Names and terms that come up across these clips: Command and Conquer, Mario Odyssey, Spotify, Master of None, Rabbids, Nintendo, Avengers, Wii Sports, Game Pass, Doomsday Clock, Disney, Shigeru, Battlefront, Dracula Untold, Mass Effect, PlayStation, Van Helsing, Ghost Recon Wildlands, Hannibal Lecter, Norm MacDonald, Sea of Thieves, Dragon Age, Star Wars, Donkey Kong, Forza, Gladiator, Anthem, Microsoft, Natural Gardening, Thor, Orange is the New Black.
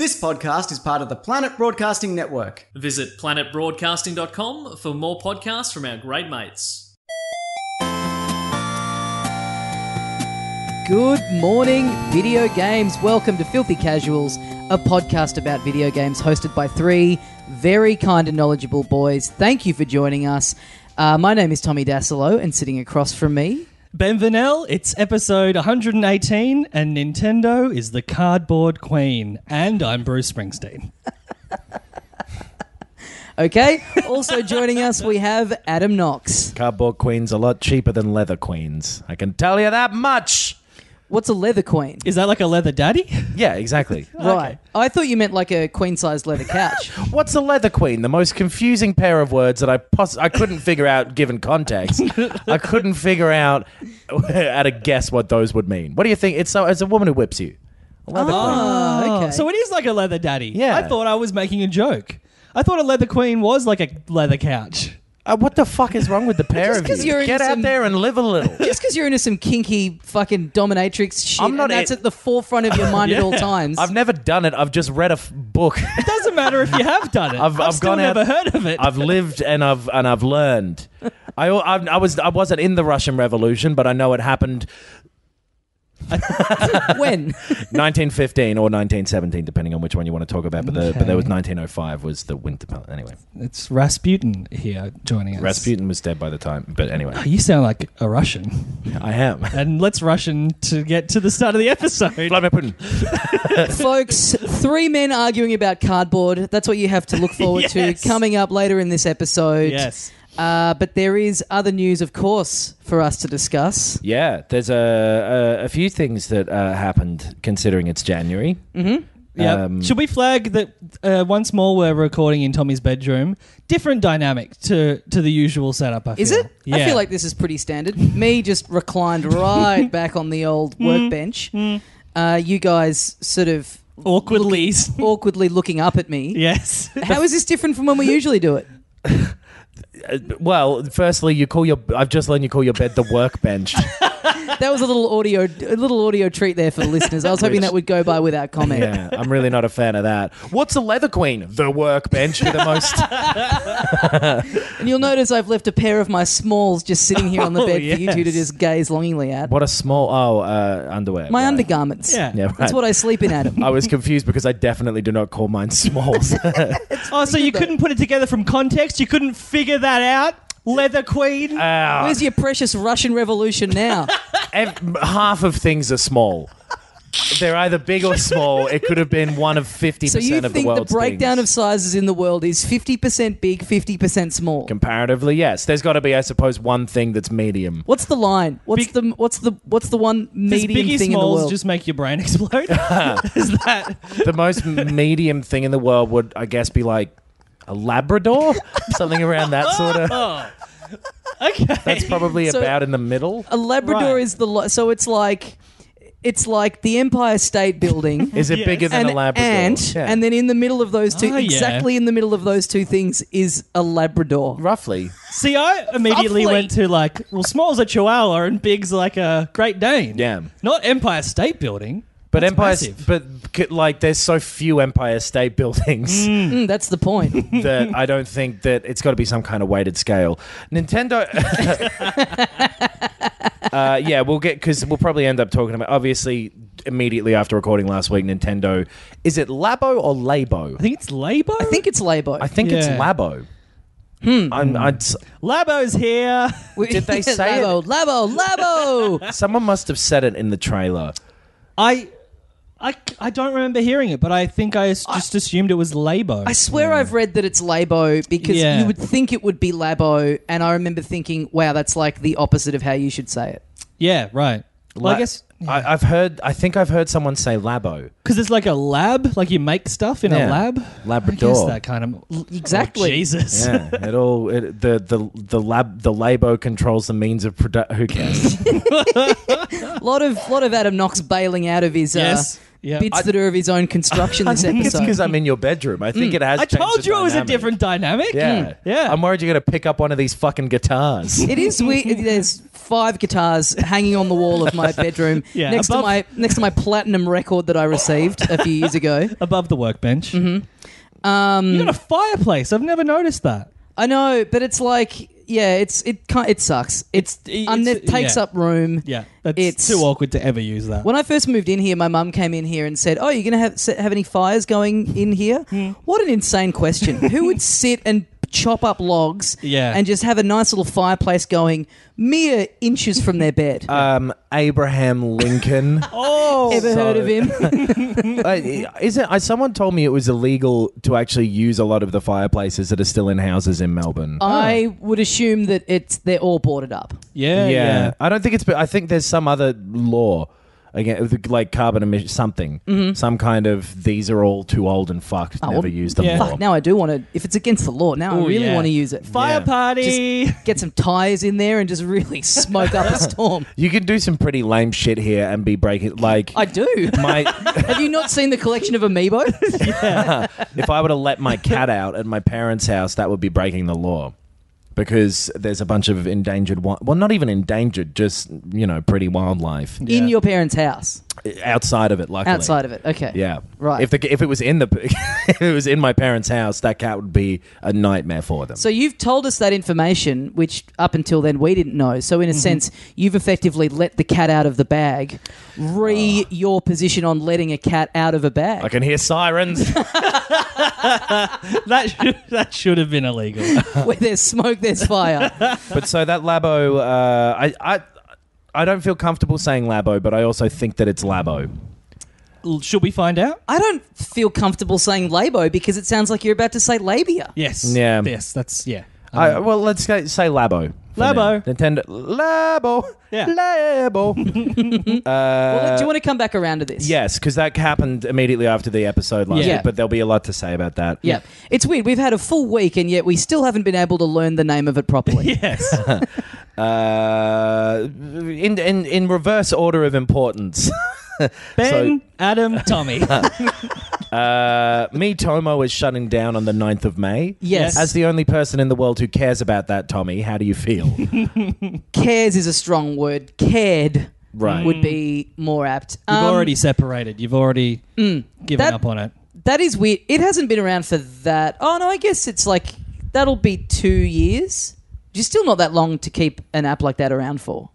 This podcast is part of the Planet Broadcasting Network. Visit planetbroadcasting.com for more podcasts from our great mates. Good morning, video games. Welcome to Filthy Casuals, a podcast about video games hosted by three very kind and knowledgeable boys. Thank you for joining us. My name is Tommy Dassalo, and sitting across from me... Ben Vernel, it's episode 118, and Nintendo is the cardboard queen, and I'm Bruce Springsteen. Okay, also joining us we have Adam Knox. Cardboard queen's a lot cheaper than leather queens, I can tell you that much. What's a leather queen? Is that like a leather daddy? Yeah, exactly. Right. Okay. I thought you meant like a queen-sized leather couch. What's a leather queen? The most confusing pair of words that I couldn't figure out given context. I couldn't figure out at a guess what those would mean. What do you think? It's a woman who whips you. A leather queen. Okay. So it is like a leather daddy. Yeah. I thought I was making a joke. I thought a leather queen was like a leather couch. What the fuck is wrong with the pair of you? Get out there and live a little. Just because you're into some kinky fucking dominatrix shit, that's at the forefront of your mind at all times. I've never done it. I've just read a book. It doesn't matter if you have done it. I've still never heard of it. I've lived and I've learned. I wasn't in the Russian Revolution, but I know it happened. When? 1915 or 1917, depending on which one you want to talk about. But there was 1905 was the winter. Anyway, it's Rasputin here joining us. Rasputin was dead by the time. But anyway, you sound like a Russian. I am. And let's Russian to get to the start of the episode. Folks, three men arguing about cardboard. That's what you have to look forward to coming up later in this episode. Yes. But there is other news, of course, for us to discuss. Yeah, there's a few things that happened, considering it's January. Mm-hmm. Yeah. Should we flag that once more we're recording in Tommy's bedroom? Different dynamic to the usual setup, I feel. Is it? Yeah. I feel like this is pretty standard. Me just reclined right back on the old workbench. Mm. You guys sort of... Awkwardly looking up at me. Yes. How is this different from when we usually do it? Well, firstly, I've just learned you call your bed the workbench. That was a little audio treat there for the listeners. I was hoping that would go by without comment. Yeah, I'm really not a fan of that. What's a leather queen? The workbench for the most. And you'll notice I've left a pair of my smalls just sitting here on the bed for you two to just gaze longingly at. What a small... underwear. My undergarments. Yeah, right. That's what I sleep in, Adam. I was confused because I definitely do not call mine smalls. So you couldn't put it together from context? You couldn't figure that out? Leather queen. Where's your precious Russian Revolution now? Half of things are small. They're either big or small. It could have been one of 50% of the world's things. So you think the breakdown of sizes in the world is 50% big, 50% small? Comparatively, yes. There's got to be, I suppose, one thing that's medium. What's the line? What's the one medium thing in the world? Does smalls just make your brain explode? Is that the most medium thing in the world? Would I guess be like a Labrador? Something around that sort of... Okay. That's probably about in the middle. A Labrador is the... So it's like the Empire State Building. Is it bigger than a Labrador? And then in the middle of those two... exactly in the middle of those two things is a Labrador. Roughly. See, I immediately went to like... Well, small's a Chihuahua and big's like a Great Dane. Yeah. Not Empire State Building. But there's so few Empire State Buildings. That's the point. That I don't think that it's got to be some kind of weighted scale. Nintendo. Because we'll probably end up talking about. Obviously, immediately after recording last week, Nintendo. Is it Labo or Labo? I think it's Labo. It's Labo. Labo's here. Did they say Labo? It? Labo. Someone must have said it in the trailer. I don't remember hearing it, but I think I just assumed it was Labo. I swear I've read that it's Labo because you would think it would be Labo, and I remember thinking, wow, that's like the opposite of how you should say it. Yeah, right. Well, I guess... Yeah. I think I've heard someone say Labo. Because it's like a lab, like you make stuff in a lab. Labrador. I guess that kind of... Exactly. Oh, Jesus. Yeah, the Labo controls the means of production. Who cares? Lot of Adam Knox bailing out of his Yeah, bits that are of his own construction this episode. It's because I'm in your bedroom. I think it has changed. I told you it was a different dynamic. Yeah. Yeah. I'm worried you're going to pick up one of these fucking guitars. It is weird. There's 5 guitars hanging on the wall of my bedroom next to my platinum record that I received a few years ago. Above the workbench. Mm-hmm. You got a fireplace. I've never noticed that. I know, but it's like... Yeah, it sucks. It takes up room. Yeah, it's too awkward to ever use that. When I first moved in here, my mum came in here and said, "Oh, you're gonna have any fires going in here?" What an insane question! Who would sit and chop up logs? Yeah. And just have a nice little fireplace going mere inches from their bed. Abraham Lincoln. Heard of him? Someone told me it was illegal to actually use a lot of the fireplaces that are still in houses in Melbourne. I would assume that they're all boarded up. Yeah. I don't think it's. I think there's some other law again, like carbon emission, something, some kind of these are all too old and fucked. Never use them. Yeah. Fuck, now I do want to. If it's against the law, now I really want to use it. Fire party. Just get some tires in there and just really smoke up a storm. You can do some pretty lame shit here and be breaking. Like I do. Have you not seen the collection of amiibo? Yeah. If I were to let my cat out at my parents' house, that would be breaking the law. Because there's a bunch of endangered... Well, not even endangered, just, pretty wildlife. Yeah. In your parents' house? Outside of it, luckily. Outside of it, okay. Yeah. Right. If it was in my parents' house, that cat would be a nightmare for them. So you've told us that information, which up until then we didn't know. So in a sense, you've effectively let the cat out of the bag. Your position on letting a cat out of a bag. I can hear sirens. That should have been illegal. Where there's smoke, there's fire. But so that Labo, I don't feel comfortable saying Labo, but I also think that it's Labo. Should we find out? I don't feel comfortable saying Labo because it sounds like you're about to say labia. Yes. Yeah. Yes, that's, yeah. Let's go say Labo. Labo. Nintendo. Labo. Yeah. Labo. Well, do you want to come back around to this? Yes, because that happened immediately after the episode last week, but there'll be a lot to say about that. Yeah. It's weird. We've had a full week, and yet we still haven't been able to learn the name of it properly. Yes. In reverse order of importance. Ben, Adam, Tommy. Me, Tomo, is shutting down on the 9th of May. Yes. As the only person in the world who cares about that, Tommy, how do you feel? Cares is a strong word. Cared would be more apt. You've already separated. You've already given up on it. That is weird. It hasn't been around for that. Oh, no, I guess it's like that'll be 2 years. You're still not that long to keep an app like that around for.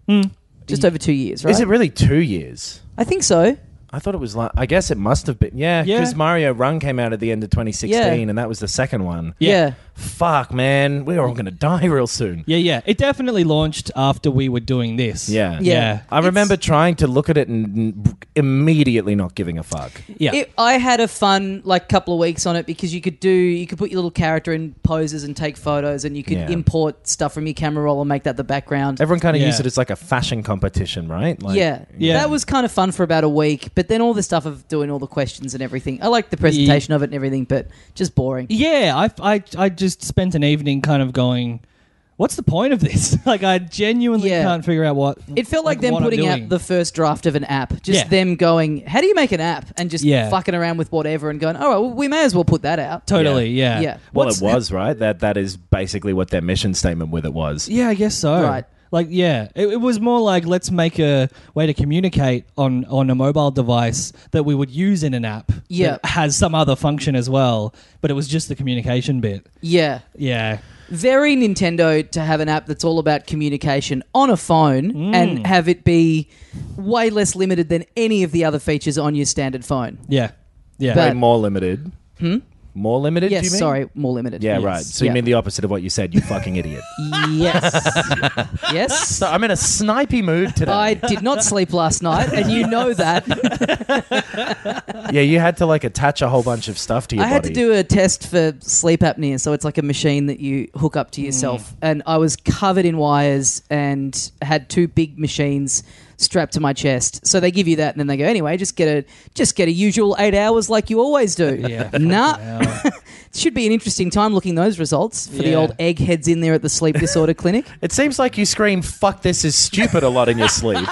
Just over 2 years, right? Is it really 2 years? I think so. I thought it was like... I guess it must have been. Yeah, because Mario Run came out at the end of 2016 and that was the second one. Yeah. Fuck, man. We're all going to die real soon. Yeah. It definitely launched after we were doing this. Yeah. I remember trying to look at it and immediately not giving a fuck. Yeah. I had a fun couple of weeks on it because you could put your little character in poses and take photos and you could import stuff from your camera roll and make that the background. Everyone kind of used it as like a fashion competition, right? That was kind of fun for about a week, but then all the stuff of doing all the questions and everything. I liked the presentation of it and everything, but just boring. Yeah, I just spent an evening kind of going, what's the point of this? I genuinely can't figure out what it felt like them putting out the first draft of an app. Just them going, how do you make an app? And just fucking around with whatever and going, all right, well, we may as well put that out. Totally, yeah. Well, it was, right? That is basically what their mission statement with it was. Yeah, I guess so. Right. It was more like let's make a way to communicate on a mobile device that we would use in an app that has some other function as well, but it was just the communication bit. Yeah. Very Nintendo to have an app that's all about communication on a phone and have it be way less limited than any of the other features on your standard phone. Yeah. But, more limited. More limited, yes, do you mean? Yes, sorry, more limited. Yeah, yes. Right. So you mean the opposite of what you said, you fucking idiot. Yes. So I'm in a snipey mood today. I did not sleep last night, and you know that. Yeah, you had to attach a whole bunch of stuff to your body. I had to do a test for sleep apnea, so it's like a machine that you hook up to yourself. And I was covered in wires and had 2 big machines strapped to my chest. So they give you that, and then they go, anyway, just get a usual 8 hours like you always do. Yeah, nah. It should be an interesting time looking those results for the old eggheads in there at the sleep disorder clinic. It seems like you scream, fuck, this is stupid a lot in your sleep.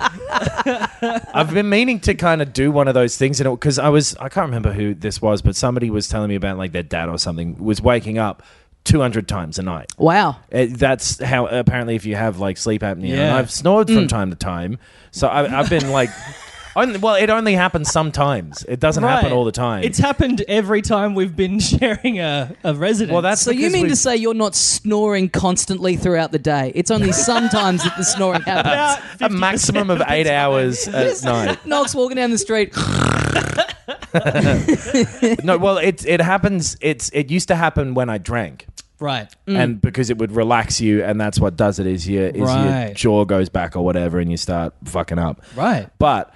I've been meaning to kind of do one of those things, and because I can't remember who this was, but somebody was telling me about like their dad or something was waking up 200 times a night. Wow. That's how, apparently, if you have like sleep apnea. Yeah. And I've snored from time to time. So I've been like... Well, it only happens sometimes. It doesn't happen all the time. It's happened every time we've been sharing a residence. Well, that's so you mean to say you're not snoring constantly throughout the day? It's only sometimes that the snoring happens. A maximum of 8 hours at night. Knox walking down the street. No, well, it happens. It used to happen when I drank. Right. Mm. And because it would relax you, and that's what does it, is your jaw goes back or whatever, and you start fucking up. Right. But...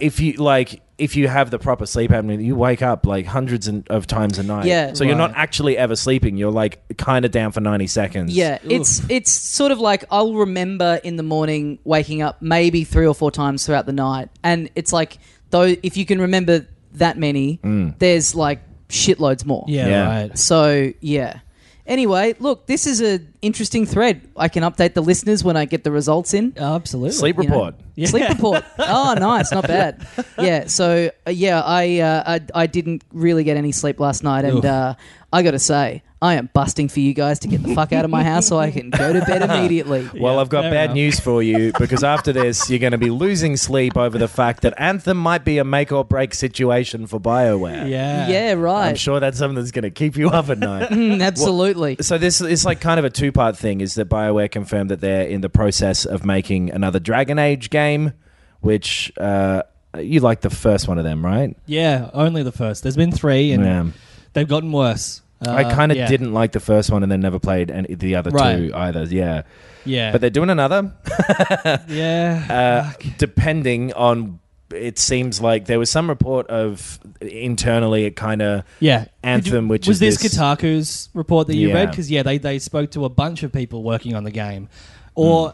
if you have the proper sleep apnea, you wake up like hundreds of times a night. Yeah, so you're not actually ever sleeping. You're like kind of down for 90 seconds. Yeah, it's sort of like I'll remember in the morning waking up maybe 3 or 4 times throughout the night, and it's like though if you can remember that many, there's like shitloads more. Yeah, right. So yeah. Anyway, look, this is an interesting thread. I can update the listeners when I get the results in. Oh, absolutely. Sleep report. Yeah. Sleep report. Oh, nice. Not bad. Yeah. So, I didn't really get any sleep last night. And I got to say, I am busting for you guys to get the fuck out of my house so I can go to bed immediately. Well, I've got bad news for you, because after this, you're going to be losing sleep over the fact that Anthem might be a make or break situation for Bioware. Yeah. Yeah, right. I'm sure that's something that's going to keep you up at night. Absolutely. Well, so this is like kind of a two-part thing, is that Bioware confirmed that they're in the process of making another Dragon Age game, which you like the first one of them, right? Yeah, only the first. There's been 3 and they've gotten worse. I kind of didn't like the first one, and then never played the other two either. Yeah. Yeah. But they're doing another. Depending on, it seems like there was some report of internally it kind of Anthem, which was is this Kotaku's report that you read? Because they spoke to a bunch of people working on the game, or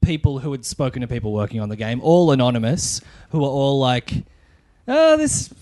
people who had spoken to people working on the game, all anonymous, who were all like, oh, this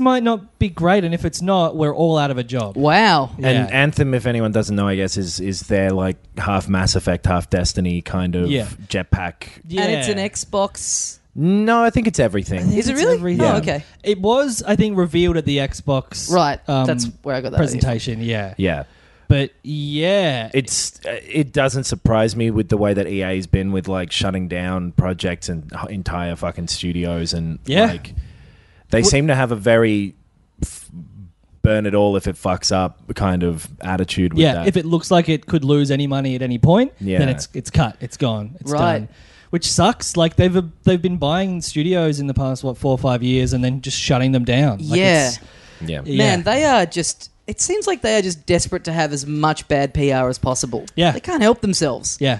might not be great, and if it's not, we're all out of a job. Wow. Yeah. And Anthem, if anyone doesn't know, I guess, is their like half Mass Effect, half Destiny kind of jetpack. Yeah. And it's an Xbox... No, I think it's everything. Is it really? Everything. Oh, okay. It was, I think, revealed at the Xbox that's where I got that presentation, Yeah. But it doesn't surprise me with the way that EA's been with like shutting down projects and entire fucking studios, and like... They seem to have a very burn it all if it fucks up kind of attitude with that. Yeah, if it looks like it could lose any money at any point, then it's cut, it's gone, it's done. Which sucks. Like they've been buying studios in the past 4 or 5 years and then just shutting them down. Like Man, they are just... It seems like they are just desperate to have as much bad PR as possible. Yeah, they can't help themselves. Yeah,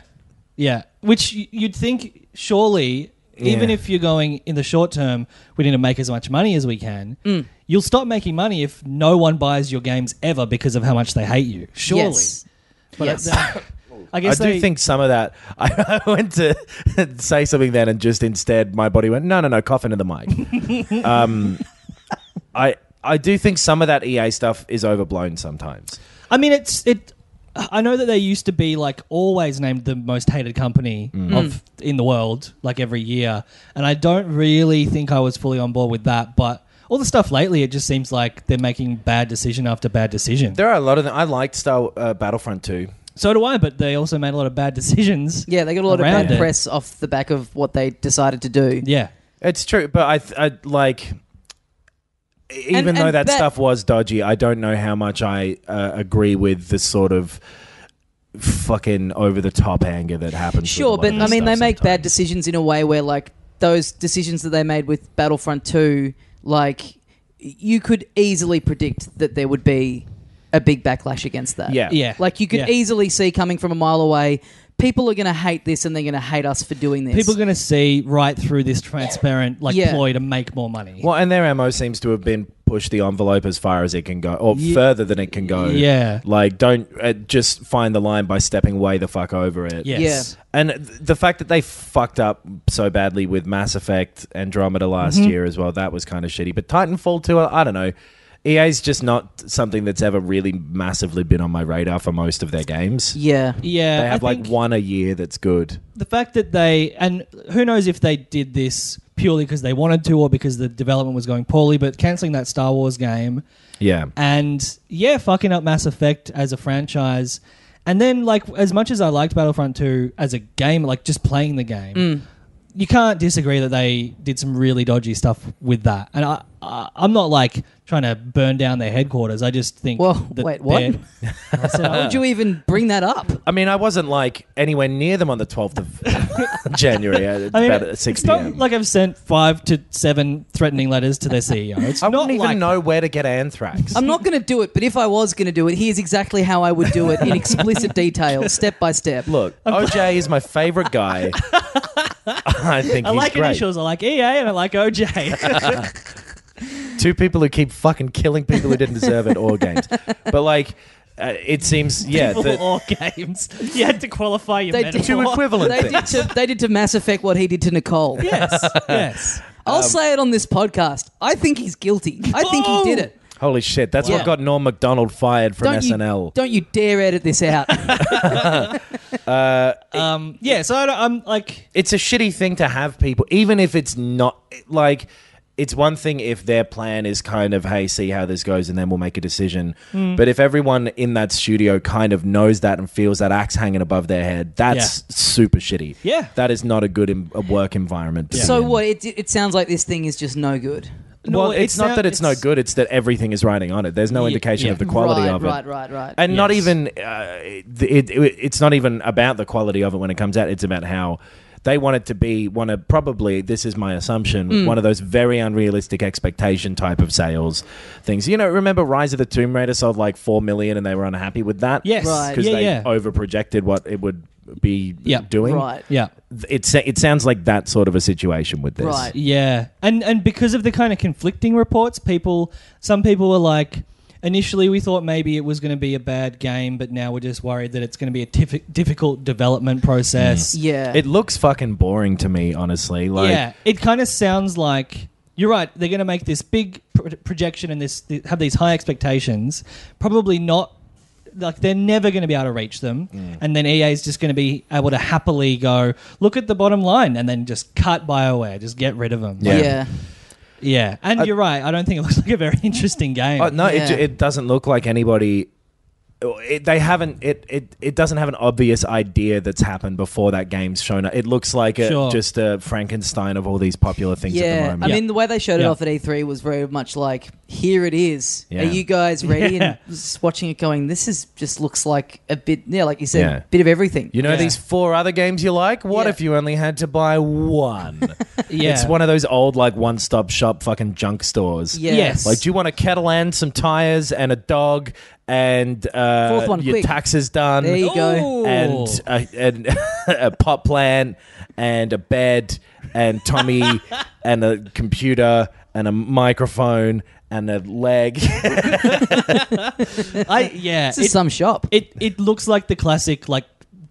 yeah. Which you'd think surely. Even if you're going in the short term, we need to make as much money as we can, you'll stop making money if no one buys your games ever because of how much they hate you. Surely. Yes. I do think some of that... I went to say something then, and just instead my body went, no, cough into the mic. I do think some of that EA stuff is overblown sometimes. I mean, I know that they used to be like always named the most hated company in the world, like every year. And I don't really think I was fully on board with that, but all the stuff lately, it just seems like they're making bad decision after bad decision. There are a lot of them. I liked Battlefront 2. So do I, but they also made a lot of bad decisions. Yeah, they got a lot of bad press off the back of what they decided to do. Yeah, it's true, but I like... Even though that stuff was dodgy, I don't know how much I agree with the sort of fucking over-the-top anger that happens. Sure, but I mean, they make bad decisions in a way where, like, those decisions that they made with Battlefront 2, like, you could easily predict that there would be a big backlash against that. Yeah. Like, you could easily see coming from a mile away... People are going to hate this, and they're going to hate us for doing this. People are going to see right through this transparent ploy to make more money. Well, and their MO seems to have been push the envelope as far as it can go, or further than it can go. Yeah. Like, don't just find the line by stepping way the fuck over it. Yes. Yeah. And the fact that they fucked up so badly with Mass Effect, Andromeda last year as well, that was kind of shitty. But Titanfall 2, I don't know. EA's just not something that's ever really massively been on my radar for most of their games. Yeah. Yeah. They have like one a year that's good. The fact that they... And who knows if they did this purely because they wanted to or because the development was going poorly, but cancelling that Star Wars game... Yeah. And, yeah, fucking up Mass Effect as a franchise. And then, like, as much as I liked Battlefront 2 as a game, like, just playing the game... You can't disagree that they did some really dodgy stuff with that. And I'm not, like, trying to burn down their headquarters. I just think... Well, wait, what? How would you even bring that up? I mean, I wasn't, like, anywhere near them on the 12th of January at about 6 p.m. It's not like I've sent 5 to 7 threatening letters to their CEO. I don't even know where to get anthrax. I'm not going to do it, but if I was going to do it, here's exactly how I would do it in explicit detail, step by step. Look, OJ is my favourite guy. I think I like great. Initials. I like EA and I like OJ. Two people who keep fucking killing people who didn't deserve it or games. But like, it seems, yeah. People or games. You had to qualify your metaphor. Two equivalent things. They did to Mass Effect what he did to Nicole. Yes, yes. I'll say it on this podcast. I think he's guilty. I think he did it. Holy shit, that's what got Norm MacDonald fired from SNL. Don't you dare edit this out. So I'm like... It's a shitty thing to have people, even if it's not... Like, it's one thing if their plan is kind of, hey, see how this goes and then we'll make a decision. But if everyone in that studio kind of knows that and feels that axe hanging above their head, that's super shitty. Yeah. That is not a good work environment. So what, it sounds like this thing is just no good. No, well, it's not that it's no good. It's that everything is riding on it. There's no indication of the quality of it. Right. And not even it's not even about the quality of it when it comes out. It's about how they want it to be one of probably, this is my assumption, one of those very unrealistic expectation type of sales things. You know, remember Rise of the Tomb Raider sold like 4 million and they were unhappy with that? Yes. Because they over-projected what it would be doing. Right. Yeah. It sounds like that sort of a situation with this. Right. Yeah. And because of the kind of conflicting reports, some people were like, initially we thought maybe it was going to be a bad game, but now we're just worried that it's going to be a difficult development process. Yeah. It looks fucking boring to me, honestly. Like, yeah. It kind of sounds like, you're right, they're going to make this big projection and have these high expectations, probably not. Like, they're never going to be able to reach them. And then EA is just going to be able to happily go, look at the bottom line, and then just cut Bioware. Just get rid of them. Yeah. Like, yeah. And you're right. I don't think it looks like a very interesting game. It doesn't look like anybody... It doesn't have an obvious idea that's happened before that game's shown up. It looks like just a Frankenstein of all these popular things at the moment. I mean, the way they showed it off at E3 was very much like, here it is. Yeah. Are you guys ready? Yeah. And just watching it going, this is just looks like a bit, like you said, a bit of everything. You know these 4 other games you like? What if you only had to buy one? Yeah. It's one of those old, like, one-stop shop fucking junk stores. Yeah. Yes. Like, do you want a kettle and some tires and a dog and your taxes done? There you go. And a pot plant and a bed and Tommy and a computer and a microphone and a leg. It's some shop. It looks like the classic like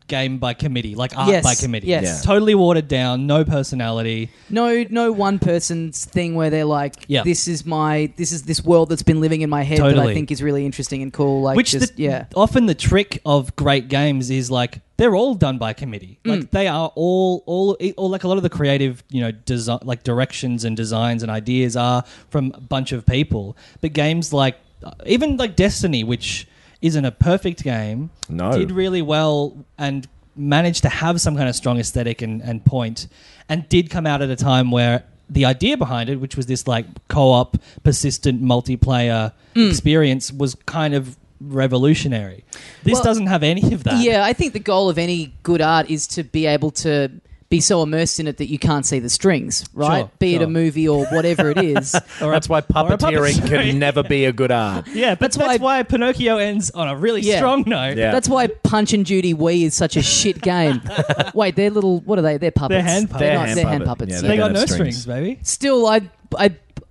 game by committee, like art by committee. Yes. Yeah. Totally watered down, no personality. No one person's thing where they're like, this is this world that's been living in my head that I think is really interesting and cool. Like, often the trick of great games is like they're all done by committee. Like they are all like a lot of the creative, design, like directions and designs and ideas are from a bunch of people. But games like even like Destiny, which isn't a perfect game, did really well and managed to have some kind of strong aesthetic and point, and did come out at a time where the idea behind it, which was this like co-op, persistent multiplayer experience, was kind of revolutionary. This doesn't have any of that. Yeah, I think the goal of any good art is to be able to be so immersed in it that you can't see the strings, right? Sure, be it a movie or whatever it is. That's why puppeteering can never be a good art. Yeah, but that's why Pinocchio ends on a really strong note. Yeah. That's why Punch and Judy Wii is such a shit game. Wait, they're little... What are they? They're puppets. They're hand puppets. They're hand puppets. Yeah, they got no strings, baby. Still, I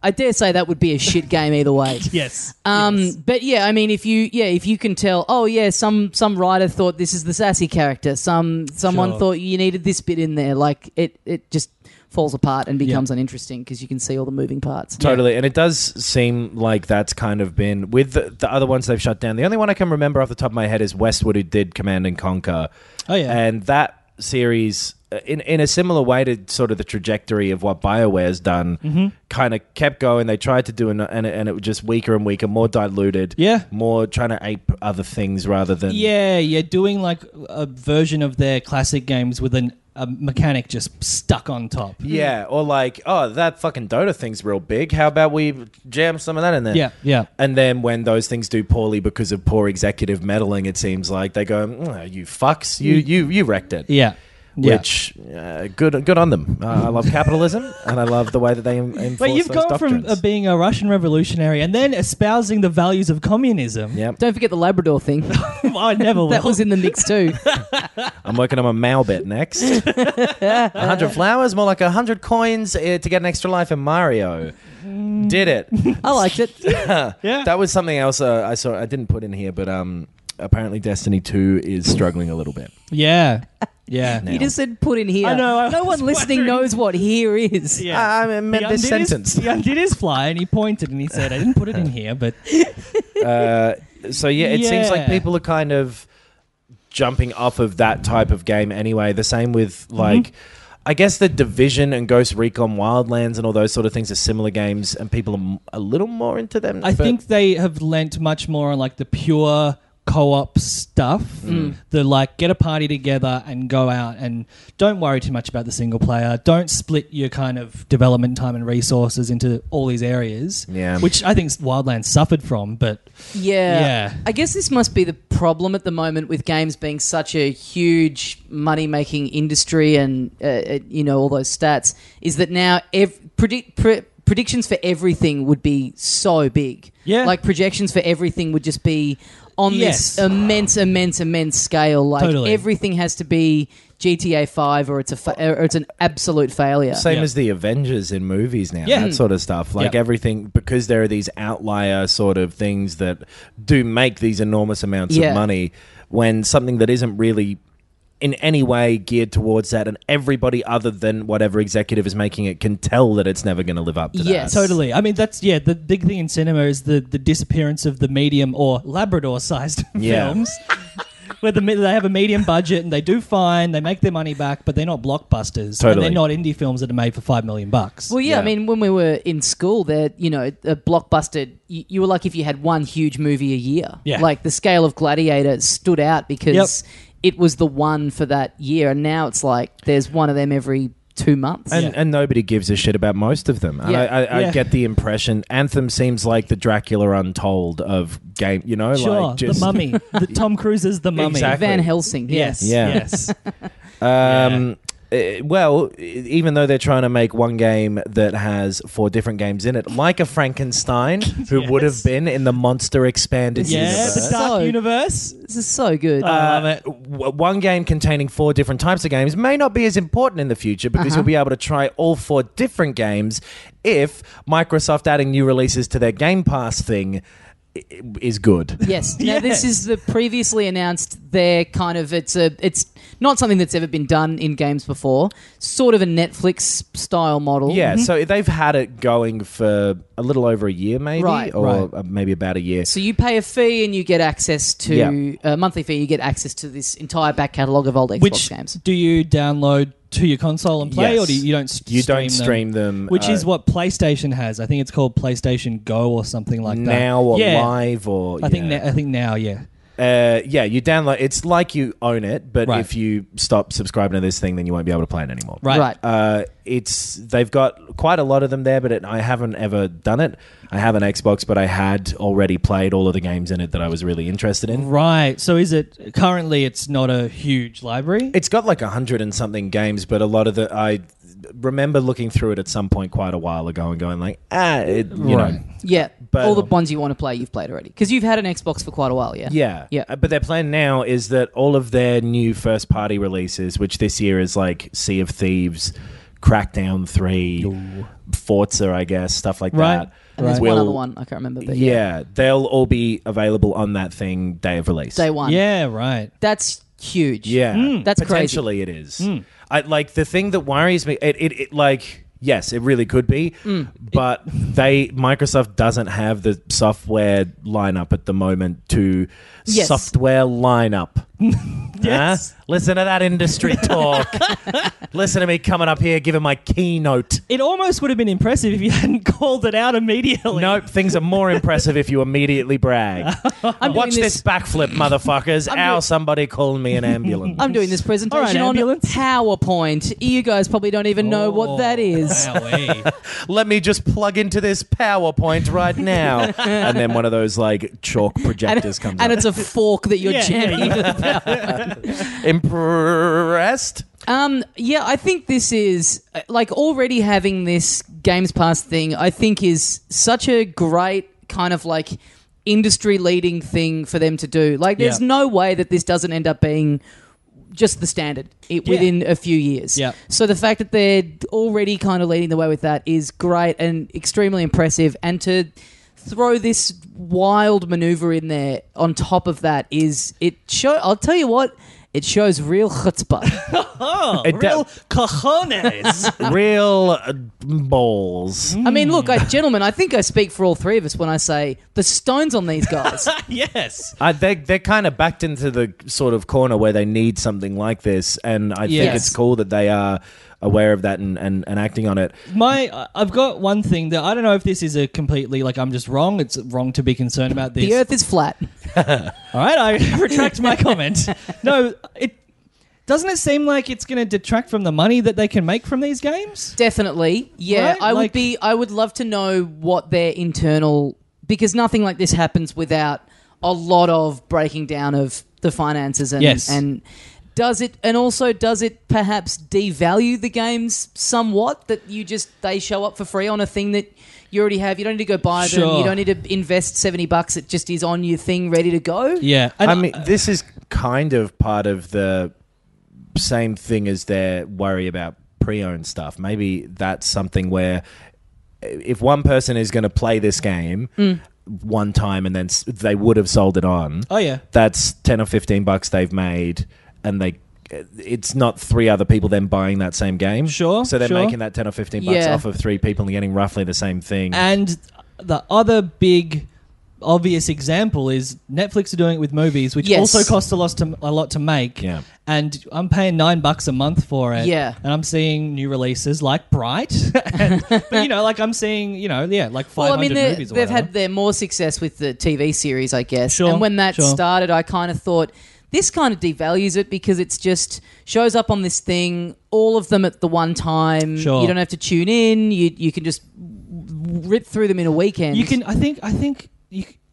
I dare say that would be a shit game either way. Yes. But yeah, I mean, if you can tell, oh yeah, some writer thought this is the sassy character. Someone thought you needed this bit in there. Like it just falls apart and becomes uninteresting because you can see all the moving parts. Totally. Yeah. And it does seem like that's kind of been with the other ones they've shut down. The only one I can remember off the top of my head is Westwood, who did Command and Conquer. Oh yeah. And that series, in a similar way to sort of the trajectory of what BioWare's done, kind of kept going. They tried to do and it was just weaker and weaker, more diluted, more trying to ape other things rather than doing like a version of their classic games with a mechanic just stuck on top. Yeah, or like, oh, that fucking Dota thing's real big. How about we jam some of that in there? Yeah, yeah. And then when those things do poorly because of poor executive meddling, it seems like they go, you fucks, you wrecked it. Yeah. Which, good on them. I love capitalism, and I love the way that they enforce those doctrines. But you've gone from being a Russian revolutionary and then espousing the values of communism. Yep. Don't forget the Labrador thing. Well, I never will. That was in the mix too. I'm working on my Malbet next. 100 flowers, more like 100 coins to get an extra life in Mario. Did it. I liked it. Yeah. That was something else I saw. I didn't put in here, but apparently Destiny 2 is struggling a little bit. Yeah. Yeah, you just said put in here. I know. No one listening knows what here is. Yeah. I meant this sentence. He undid his fly and he pointed and he said, I didn't put it in here, but... So it seems like people are kind of jumping off of that type of game anyway. The same with, like... I guess the Division and Ghost Recon Wildlands and all those sort of things are similar games and people are a little more into them. I think they have lent much more on, like, the pure... co-op stuff, the like get a party together and go out and don't worry too much about the single player, don't split your kind of development time and resources into all these areas, which I think Wildlands suffered from. But I guess this must be the problem at the moment with games being such a huge money-making industry, and all those stats, is that now predictions for everything would be so big. Yeah. Like projections for everything would just be on this immense scale. Like everything has to be GTA 5 or it's an absolute failure. Same as the Avengers in movies now, that sort of stuff. Like everything, because there are these outlier sort of things that do make these enormous amounts of money, when something that isn't really... in any way geared towards that, and everybody other than whatever executive is making it can tell that it's never going to live up to that. Yeah, totally. I mean, that's the big thing in cinema is the disappearance of the medium or Labrador-sized films. Where they have a medium budget and they do fine, they make their money back, but they're not blockbusters. Totally. And they're not indie films that are made for $5 million. Well, I mean, when we were in school, a blockbuster, you were like if you had one huge movie a year. Yeah. Like the scale of Gladiator stood out because... it was the one for that year, and now it's like there's one of them every 2 months. And nobody gives a shit about most of them. And I get the impression Anthem seems like the Dracula Untold of game, like just... the Mummy. The Tom Cruise's The Mummy. Exactly. Van Helsing, yes. Well, even though they're trying to make one game that has 4 different games in it, like a Frankenstein, who would have been in the monster expanded universe. Yeah, the Dark Universe. This is so good. I love it. One game containing 4 different types of games may not be as important in the future because you'll be able to try all 4 different games if Microsoft adding new releases to their Game Pass thing is good. Yes. Now, this is the previously announced, their kind of, it's not something that's ever been done in games before, sort of a Netflix style model. Yeah, so they've had it going for a little over a year maybe, maybe about a year. So you pay a fee and you get access to, a monthly fee, you get access to this entire back catalogue of old Xbox games. Do you download to your console and play, or do you don't stream them? You don't stream them. Which is what PlayStation has. I think it's called PlayStation Go or something like that. Now or Live or... I think now. You download... It's like you own it, but if you stop subscribing to this thing, then you won't be able to play it anymore. Right. They've got quite a lot of them there, but I haven't ever done it. I have an Xbox, but I had already played all of the games in it that I was really interested in. Right. So is it... Currently, it's not a huge library? It's got like 100 and something games, but a lot of the... I remember looking through it at some point quite a while ago and going like, you know. Yeah, but all the ones you want to play, you've played already. Because you've had an Xbox for quite a while, Yeah, but their plan now is that all of their new first-party releases, which this year is like Sea of Thieves, Crackdown 3, Forza, I guess, stuff like that. And there's one other one I can't remember, but yeah, they'll all be available on that thing day of release. Day one. Yeah, right. That's huge. Yeah, that's potentially crazy. It is. I like the thing that worries me. It like, yes, it really could be, but Microsoft doesn't have the software lineup at the moment to Yes. Listen to that industry talk. Listen to me coming up here giving my keynote. It almost would have been impressive if you hadn't called it out immediately. Nope, things are more impressive if you immediately brag. Watch this backflip, motherfuckers. Somebody called me an ambulance. I'm doing this presentation on PowerPoint. You guys probably don't even know what that is. Let me just plug into this PowerPoint right now. And then one of those like chalk projectors comes up. And it's a fork that you're jamming into the Impressed? Yeah, I think this is like already having this Games Pass thing, I think is such a great kind of like industry leading thing for them to do. Like, there's no way that this doesn't end up being just the standard within a few years. Yeah. So the fact that they're already kind of leading the way with that is great and extremely impressive. And to throw this wild maneuver in there on top of that I'll tell you what, it shows real chutzpah. Real cojones. Real balls. I mean, look, gentlemen, I think I speak for all three of us when I say the stone's on these guys. Yes. They're kind of backed into the sort of corner where they need something like this, and I think it's cool that they are aware of that and acting on it. I've got one thing that I don't know if this is a completely, like, I'm just wrong. It's wrong to be concerned about this. The earth is flat. All right, I retract my comment. No, doesn't it seem like it's going to detract from the money that they can make from these games? Definitely, yeah. Right? I would love to know what their internal, because nothing like this happens without a lot of breaking down of the finances and Does it perhaps devalue the games somewhat that they show up for free on a thing that you already have? You don't need to go buy them. You don't need to invest $70. It just is on your thing, ready to go. Yeah. And I mean, this is kind of part of the same thing as their worry about pre-owned stuff. Maybe that's something where if one person is going to play this game one time and then they would have sold it on. Oh, yeah. That's $10 or $15 they've made. And it's not three other people then buying that same game. Sure. So they're making that $10 or $15 off of three people and getting roughly the same thing. And the other big obvious example is Netflix are doing it with movies, which also costs a lot to make. Yeah. And I'm paying $9 a month for it. Yeah. And I'm seeing new releases like Bright. But, I'm seeing, like 500 movies or whatever. They've had their more success with the TV series, I guess. Sure. And when that started, I kind of thought, this kind of devalues it because it's just shows up on this thing, all of them at the one time. Sure. You don't have to tune in. You can just rip through them in a weekend. You can. I think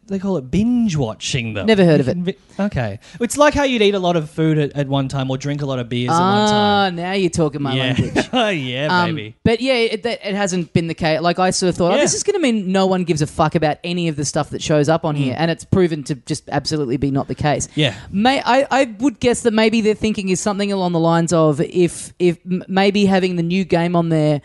they call it binge watching them. Never heard of it. Okay. It's like how you'd eat a lot of food at one time or drink a lot of beers at one time. Now you're talking my language. Oh, yeah, baby. But, yeah, it hasn't been the case. Like, I sort of thought, this is going to mean no one gives a fuck about any of the stuff that shows up on here, and it's proven to just absolutely be not the case. Yeah. I would guess that maybe their thinking is something along the lines of if maybe having the new game on there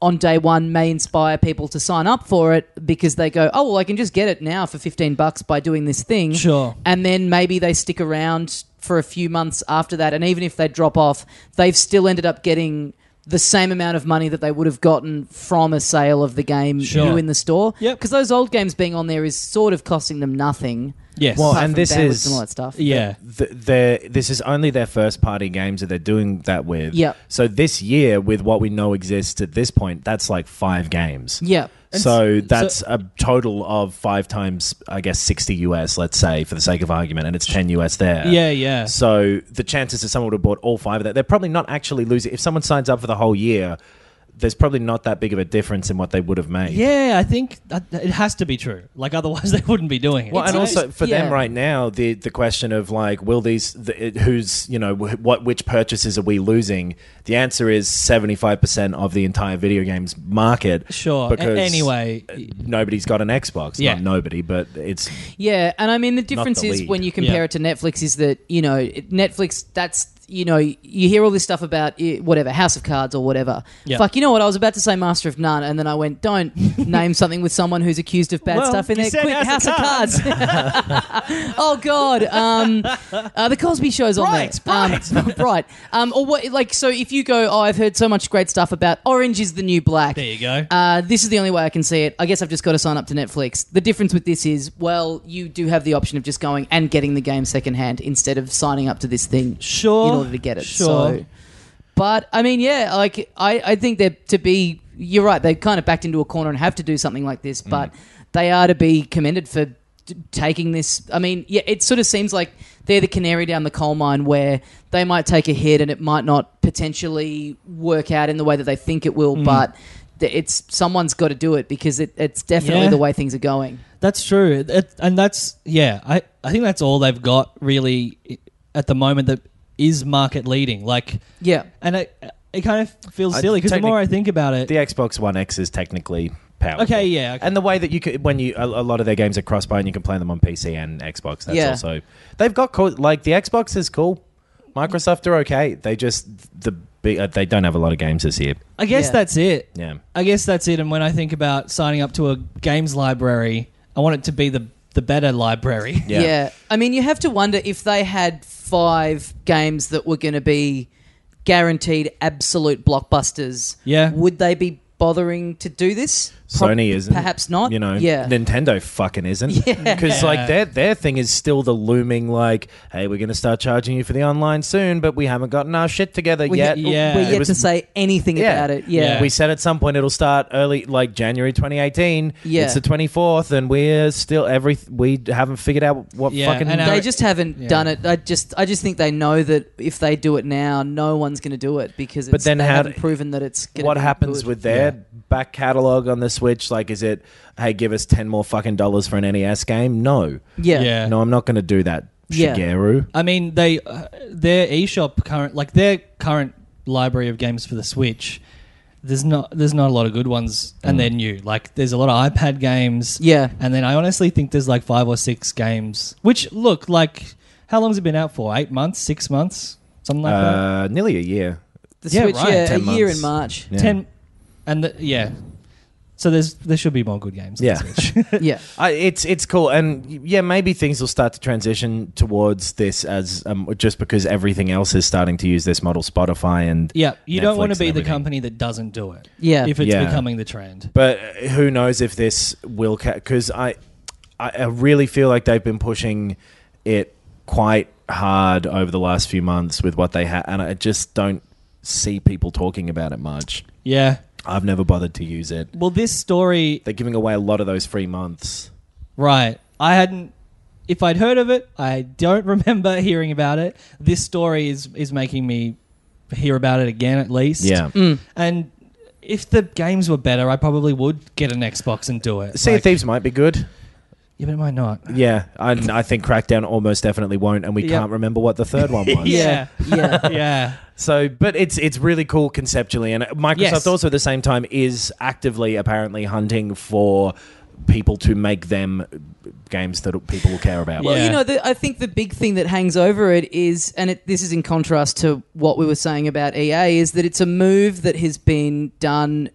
on day one may inspire people to sign up for it because they go, oh, well, I can just get it now for $15 by doing this thing. Sure. And then maybe they stick around for a few months after that, and even if they drop off, they've still ended up getting the same amount of money that they would have gotten from a sale of the game new in the store. Yep. Because those old games being on there is sort of costing them nothing. Yes. Well, and this is and all that stuff. Yeah. This is only their first party games that they're doing that with. Yeah. So this year, with what we know exists at this point, that's like 5 games. Yeah. So that's a total of 5 times, I guess, $60 US, let's say, for the sake of argument, and it's $10 US there. Yeah, yeah. So the chances that someone would have bought all 5 of that, they're probably not actually losing. If someone signs up for the whole year, there's probably not that big of a difference in what they would have made. Yeah, I think it has to be true. Like, otherwise they wouldn't be doing it. Well, also for them right now, the question of like, will these, which purchases are we losing? The answer is 75% of the entire video games market. Sure. Because anyway, nobody's got an Xbox. Yeah. Not nobody, but it's. Yeah, and I mean the difference is when you compare it to Netflix is that Netflix, that's you know, you hear all this stuff about whatever, House of Cards or whatever. Yep. Fuck, you know what? I was about to say Master of None, and then I went, don't name something with someone who's accused of bad stuff in there. Quick, House of Cards. Oh, God. The Cosby Show's on there. Bright. Or what, like, so if you go, oh, I've heard so much great stuff about Orange is the New Black. There you go. This is the only way I can see it. I guess I've just got to sign up to Netflix. The difference with this is, well, you do have the option of just going and getting the game secondhand instead of signing up to this thing. Sure. In order to get it. Sure. So, but, I mean, yeah, like, I think they're to be, you're right, they're kind of backed into a corner and have to do something like this, but they are to be commended for taking this. I mean, yeah, it sort of seems like they're the canary down the coal mine where they might take a hit and it might not potentially work out in the way that they think it will, but it's someone's got to do it because it's definitely the way things are going. That's true. I think that's all they've got really at the moment that is market leading. Like, yeah. And it kind of feels silly because the more I think about it, the Xbox One X is technically powerful. Okay, yeah. Okay. And the way that you could, when you, a lot of their games are cross-buy and you can play them on PC and Xbox, that's also, they've got cool, like the Xbox is cool. Microsoft are okay. They just, they don't have a lot of games this year. I guess that's it. Yeah. I guess that's it. And when I think about signing up to a games library, I want it to be the better library. Yeah. I mean, you have to wonder if they had 5 games that were going to be guaranteed absolute blockbusters. Yeah. Would they be bothering to do this? Sony isn't. Perhaps not. You know, Nintendo fucking isn't. Because like their thing is still the looming like, hey, we're going to start charging you for the online soon, but we haven't gotten our shit together yet. We're yet to say anything about it. We said at some point it'll start early, like January 2018. Yeah. It's the 24th and we're still we haven't figured out what fucking... They just haven't done it. I just think they know that if they do it now, no one's going to do it because it's, they haven't proven that it's going to be good. What happens with their back catalogue on the Switch? Like, is it, hey, give us 10 more fucking dollars for an NES game? No. No, I'm not going to do that, Shigeru. I mean, their eShop their current library of games for the Switch, there's not a lot of good ones, and they're new. Like, there's a lot of iPad games. Yeah. And then I honestly think there's like 5 or 6 games, which look like, how long has it been out for? 8 months? 6 months? Something like that? Nearly a year. The Switch, year in March. Yeah. 10... And so there should be more good games. Yeah, it's cool, and maybe things will start to transition towards this as just because everything else is starting to use this model, Spotify and you Netflix don't want to be the company that doesn't do it. Yeah, if it's becoming the trend. But who knows if this will because I really feel like they've been pushing it quite hard over the last few months with what they have, and I just don't see people talking about it much. Yeah. I've never bothered to use it. Well, this story... They're giving away a lot of those free months. Right. I hadn't... If I'd heard of it, I don't remember hearing about it. This story is making me hear about it again, at least. Yeah. And if the games were better, I probably would get an Xbox and do it. Sea of Thieves might be good. Yeah, but it might not. Yeah. I think Crackdown almost definitely won't, and we can't remember what the third one was. So, but it's really cool conceptually, and Microsoft also at the same time is actively apparently hunting for people to make them games that people will care about. Well, you know, I think the big thing that hangs over it is, and this is in contrast to what we were saying about EA, is that it's a move that has been done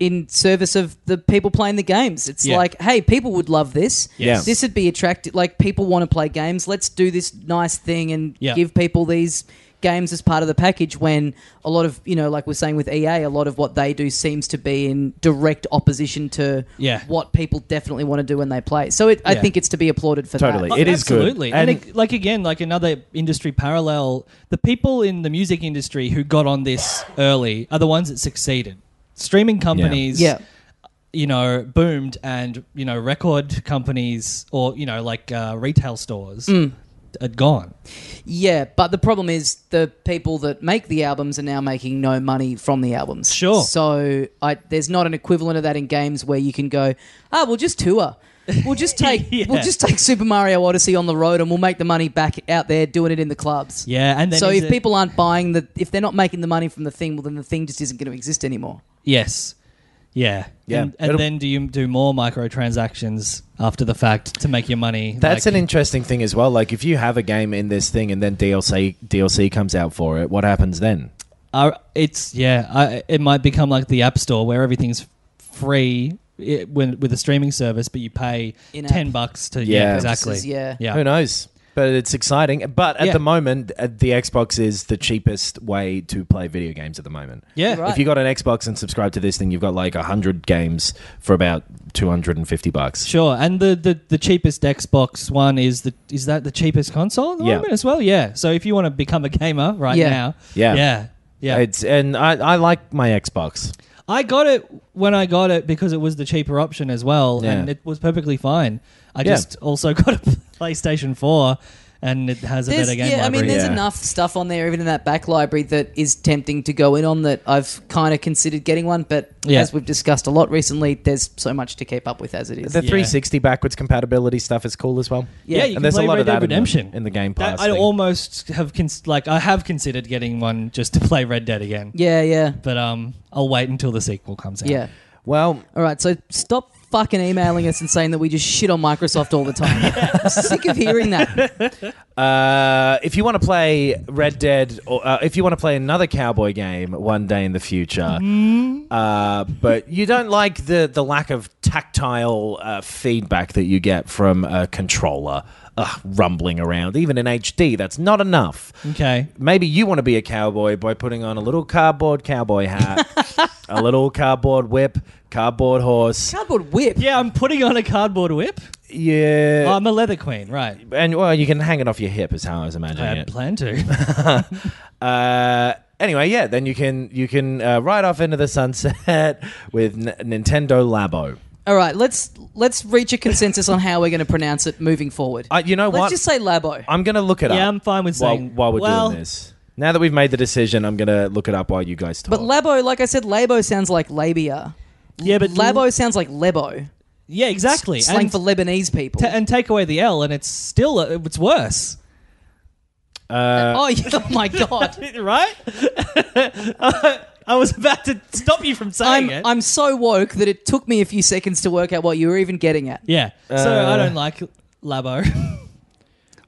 in service of the people playing the games. It's like, hey, people would love this. Yes. This would be attractive. Like, people want to play games. Let's do this nice thing and give people these games as part of the package, when a lot of, you know, like we're saying with EA, a lot of what they do seems to be in direct opposition to what people definitely want to do when they play. So I think it's to be applauded for that. Totally. It is good. Absolutely. And like another industry parallel, the people in the music industry who got on this early are the ones that succeeded. Streaming companies, you know, boomed, and, you know, record companies or, you know, like retail stores had gone. Yeah, but the problem is the people that make the albums are now making no money from the albums. Sure. So there's not an equivalent of that in games where you can go, we'll just tour. We'll just take we'll just take Super Mario Odyssey on the road, and we'll make the money back out there doing it in the clubs. Yeah, and then so if people aren't buying if they're not making the money from the thing, well, then the thing just isn't going to exist anymore. Yes. Yeah. Yeah. And then do you do more microtransactions after the fact to make your money? That's an interesting thing as well. Like, if you have a game in this thing and then DLC comes out for it, what happens then? It might become like the App Store where everything's free with a streaming service, but you pay $10 to... Yeah, exactly. Yeah. Who knows? But it's exciting. But at the moment, the Xbox is the cheapest way to play video games at the moment. Yeah. Right. If you got an Xbox and subscribe to this thing, you've got like 100 games for about $250. Sure. And the cheapest Xbox one is that the cheapest console at the moment as well? Yeah. So if you want to become a gamer now. Yeah. Yeah. Yeah. I like my Xbox. I got it when I got it because it was the cheaper option as well, and it was perfectly fine. I just also got a PlayStation 4, and it has a better game library. I mean, there's enough stuff on there, even in that back library, that is tempting to go in on that I've kind of considered getting one, but as we've discussed a lot recently, there's so much to keep up with as it is. The 360 backwards compatibility stuff is cool as well. Yeah, you can there's play a lot of that Redemption in the Game Pass. I almost have considered getting one just to play Red Dead again. Yeah. But I'll wait until the sequel comes out. Yeah. Well, all right, so stop fucking emailing us and saying that we just shit on Microsoft all the time. I'm sick of hearing that. If you want to play Red Dead, or if you want to play another cowboy game one day in the future, but you don't like the lack of tactile feedback that you get from a controller rumbling around, even in HD, that's not enough. Okay. Maybe you want to be a cowboy by putting on a little cardboard cowboy hat, a little cardboard whip, cardboard horse. Cardboard whip? Yeah, I'm putting on a cardboard whip? Yeah. Oh, I'm a leather queen, right. And, well, you can hang it off your hip is how I was imagining it. I plan to. Anyway, yeah, then you can ride off into the sunset with Nintendo Labo. All right, let's reach a consensus on how we're going to pronounce it moving forward. Let's just say Labo. I'm going to look it up. Yeah, I'm fine with saying... While we're doing this. Now that we've made the decision, I'm going to look it up while you guys talk. But Labo, like I said, Labo sounds like labia. Yeah, but Labo sounds like Lebo. Yeah, exactly. Slang for Lebanese people. And take away the L, and it's still it's worse. Oh my god! Right? I was about to stop you from saying it. I'm so woke that it took me a few seconds to work out what you were even getting at. Yeah. So I don't like Labo.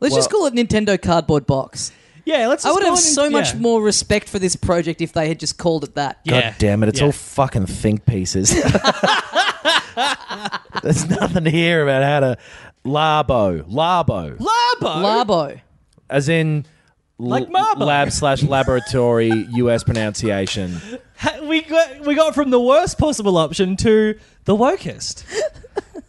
Let's just call it Nintendo Cardboard Box. Yeah, let's. I would have so much more respect for this project if they had just called it that. Yeah. God damn it! It's all fucking think pieces. There's nothing here about how to Labo, as in like lab / laboratory US pronunciation. We got from the worst possible option to the wokest.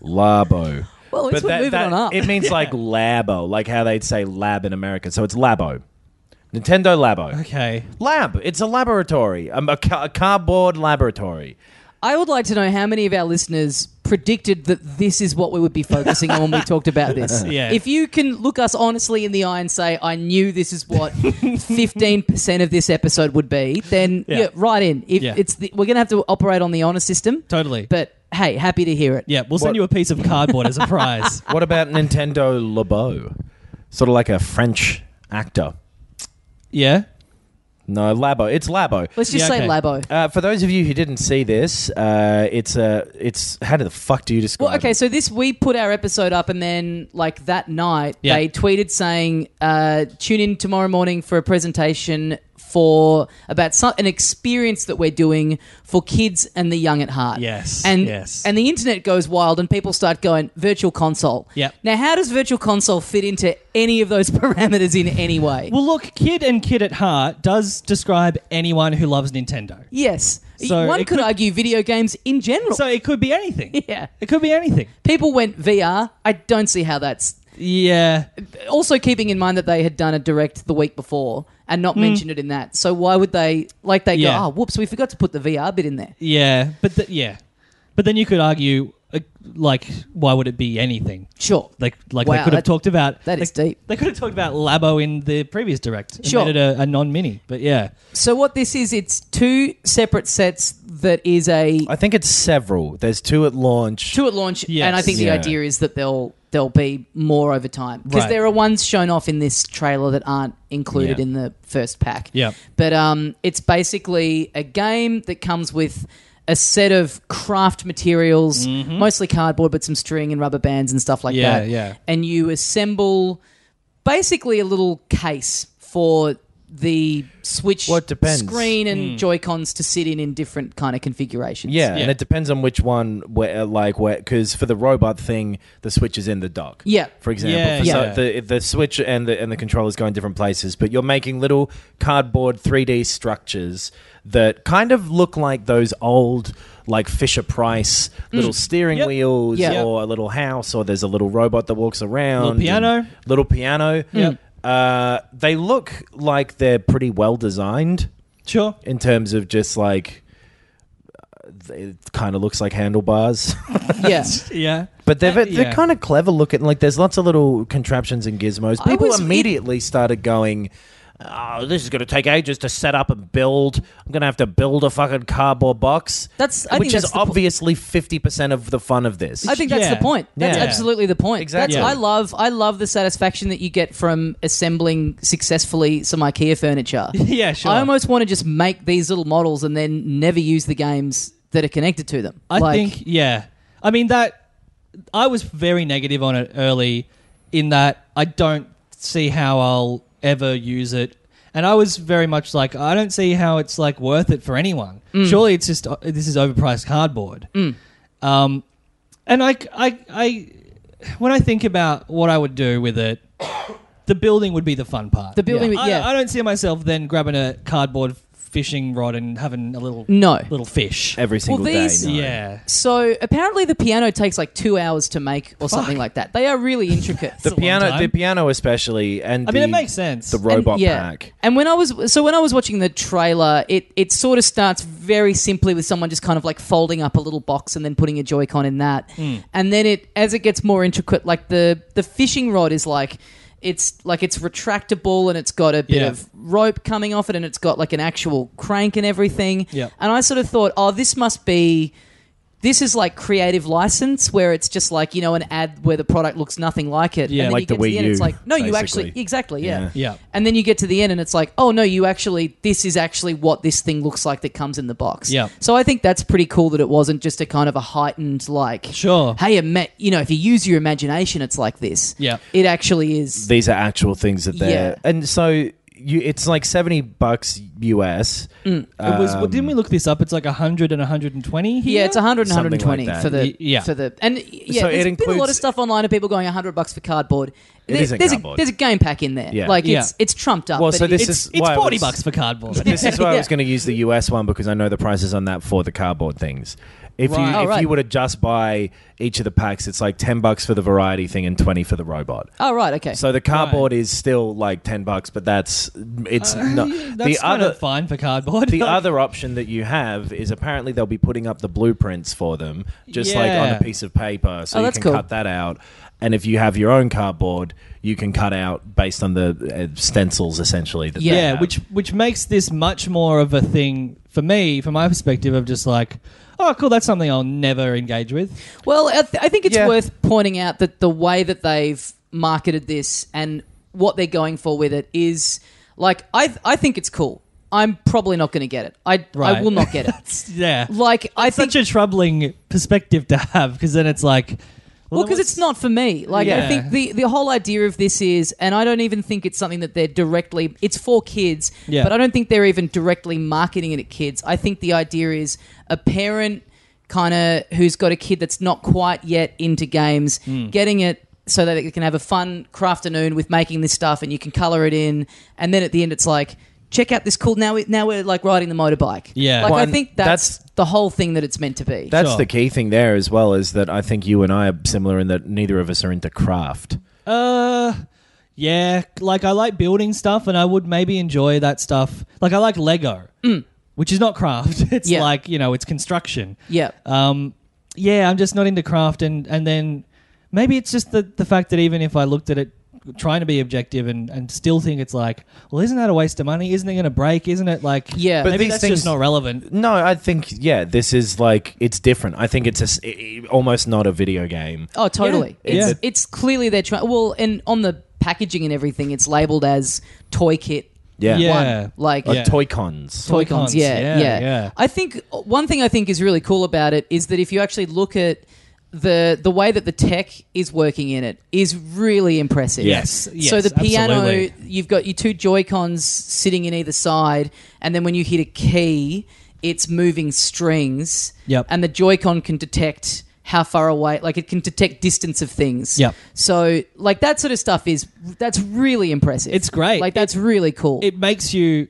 Labo. Well, at least we're moving on up. It means like Labo, like how they'd say lab in America. So it's Labo. Nintendo Labo. Okay. Lab. It's a laboratory. A cardboard laboratory. I would like to know how many of our listeners predicted that this is what we would be focusing on when we talked about this. Yeah. If you can look us honestly in the eye and say, I knew this is what 15% of this episode would be, then write in. We're going to have to operate on the honor system. Totally. But... hey, happy to hear it. Yeah, we'll send you a piece of cardboard as a prize. What about Nintendo Labo? Sort of like a French actor. Yeah? No, Labo. It's Labo. Let's just say Labo. For those of you who didn't see this, it's how the fuck do you describe it? Well, okay, so this, we put our episode up and then like that night, they tweeted saying, tune in tomorrow morning for a presentation for about an experience that we're doing for kids and the young at heart. Yes. And the internet goes wild and people start going, virtual console. Yep. Now, how does virtual console fit into any of those parameters in any way? Well, look, kid and kid at heart does describe anyone who loves Nintendo. Yes. So one could argue video games in general. So it could be anything. Yeah. It could be anything. People went VR. I don't see how that's... yeah. Also keeping in mind that they had done a direct the week before and not mentioned it in that. So why would they... like they go, oh, whoops, we forgot to put the VR bit in there. Yeah. But but then you could argue, like, why would it be anything? Sure. Like wow, they could have talked about... that is deep. They could have talked about Labo in the previous direct. Sure. And made it a non-mini. But yeah. So what this is, it's two separate sets that is a... I think it's several. There's two at launch. Yes. And I think the idea is that there'll be more over time. Because there are ones shown off in this trailer that aren't included in the first pack. Yeah. But it's basically a game that comes with a set of craft materials, mostly cardboard, but some string and rubber bands and stuff like that. Yeah, yeah. And you assemble basically a little case for the Switch screen and Joy-Cons to sit in different kind of configurations. Yeah, yeah, and it depends on which one, because for the robot thing, the Switch is in the dock. Yeah. For example. Yeah, yeah. So the Switch and the controllers go in different places, but you're making little cardboard 3D structures that kind of look like those old, like Fisher-Price little steering wheels or a little house, or there's a little robot that walks around. Little piano. Yeah. They look like they're pretty well designed. Sure. In terms of just like, it kind of looks like handlebars. Yeah. Yeah. But they're kind of clever looking. Like there's lots of little contraptions and gizmos. People immediately started going, oh, this is going to take ages to set up and build. I'm going to have to build a fucking cardboard box. I think that's obviously 50% of the fun of this. I think that's the point. That's absolutely the point. Exactly. I love the satisfaction that you get from assembling successfully some IKEA furniture. Yeah, sure. I almost want to just make these little models and then never use the games that are connected to them. I was very negative on it early in that I don't see how I'll ever use it, and I was very much like, I don't see how it's like worth it for anyone. Surely it's just this is overpriced cardboard. And I when I think about what I would do with it, the building would be the fun part. I don't see myself then grabbing a cardboard fishing rod and having a little fish every single day. No. Yeah. So apparently the piano takes like 2 hours to make or something like that. They are really intricate. the piano especially, and I mean it makes sense. The robot pack. And when I was watching the trailer, it sort of starts very simply with someone just kind of like folding up a little box and then putting a Joy-Con in that. And then as it gets more intricate, like the fishing rod is like, it's like it's retractable and it's got a bit of rope coming off it and it's got like an actual crank and everything. Yeah. And I sort of thought, this is like creative license where it's just like, you know, an ad where the product looks nothing like it. Yeah, and then like you get the Wii to the end, it's like, no, basically. You actually... Exactly, yeah. Yeah. And then you get to the end and it's like, oh, no, you actually... This is actually what this thing looks like that comes in the box. Yeah. So I think that's pretty cool that it wasn't just a kind of a heightened, like... Sure. Hey, you know, if you use your imagination, it's like this. Yeah. It actually is... These are actual things that they're... Yeah. And so... It's like $70 US. It was. Well, didn't we look this up? It's like 100 and 120 here. Yeah, it's 100 and 120 like for the for the and yeah. So there's been a lot of stuff online of people going $100 for cardboard. There's a game pack in there. Yeah. Like it's trumped up. Well, so it's $40 for cardboard. This is why I was going to use the US one because I know the prices on that for the cardboard things. If you were to just buy each of the packs, it's like $10 for the variety thing and $20 for the robot. Oh, right, okay. So the cardboard is still like $10, but that's fine for cardboard. The other option that you have is apparently they'll be putting up the blueprints for them, just like on a piece of paper, so you can cut that out. And if you have your own cardboard, you can cut out based on the stencils, essentially. That they have. which makes this much more of a thing for me, from my perspective, of just like, oh, cool, that's something I'll never engage with. Well, I think it's worth pointing out that the way that they've marketed this and what they're going for with it is, like, I think it's cool. I'm probably not going to get it. I will not get it. Yeah. Like, I think... such a troubling perspective to have, because then it's like... Well, because it's not for me. Like, I think the whole idea of this is, and I don't even think it's something that they're directly... It's for kids, but I don't think they're even directly marketing it at kids. I think the idea is a parent kind of who's got a kid that's not quite yet into games, getting it so that it can have a fun crafternoon with making this stuff and you can colour it in. And then at the end it's like... Check out this cool... Now we're like riding the motorbike. Yeah. Like, well, I think that's the whole thing that it's meant to be. That's the key thing there as well, is that I think you and I are similar in that neither of us are into craft. Yeah. Like, I like building stuff and I would maybe enjoy that stuff. Like, I like Lego, which is not craft. It's like, you know, it's construction. Yeah. I'm just not into craft. And then maybe it's just the fact that even if I looked at it trying to be objective and still think it's like, well, isn't that a waste of money? Isn't it going to break? Isn't it like... Yeah, but maybe these things, just not relevant. No, I think, this is like... It's different. I think it's almost not a video game. Oh, totally. Yeah. It's clearly they're trying... Well, and on the packaging and everything, it's labelled as toy kit Yeah. One. Like Toy-Cons. Toy-Cons, yeah. I think one thing I think is really cool about it is that if you actually look at the way that the tech is working in it is really impressive. Yes. So the piano, absolutely. You've got your two Joy-Cons sitting in either side, and then when you hit a key, it's moving strings. Yep. And the Joy-Con can detect how far away, like it can detect distance of things. Yeah. So like that sort of stuff that's really impressive. It's great. Like that's really cool. It makes you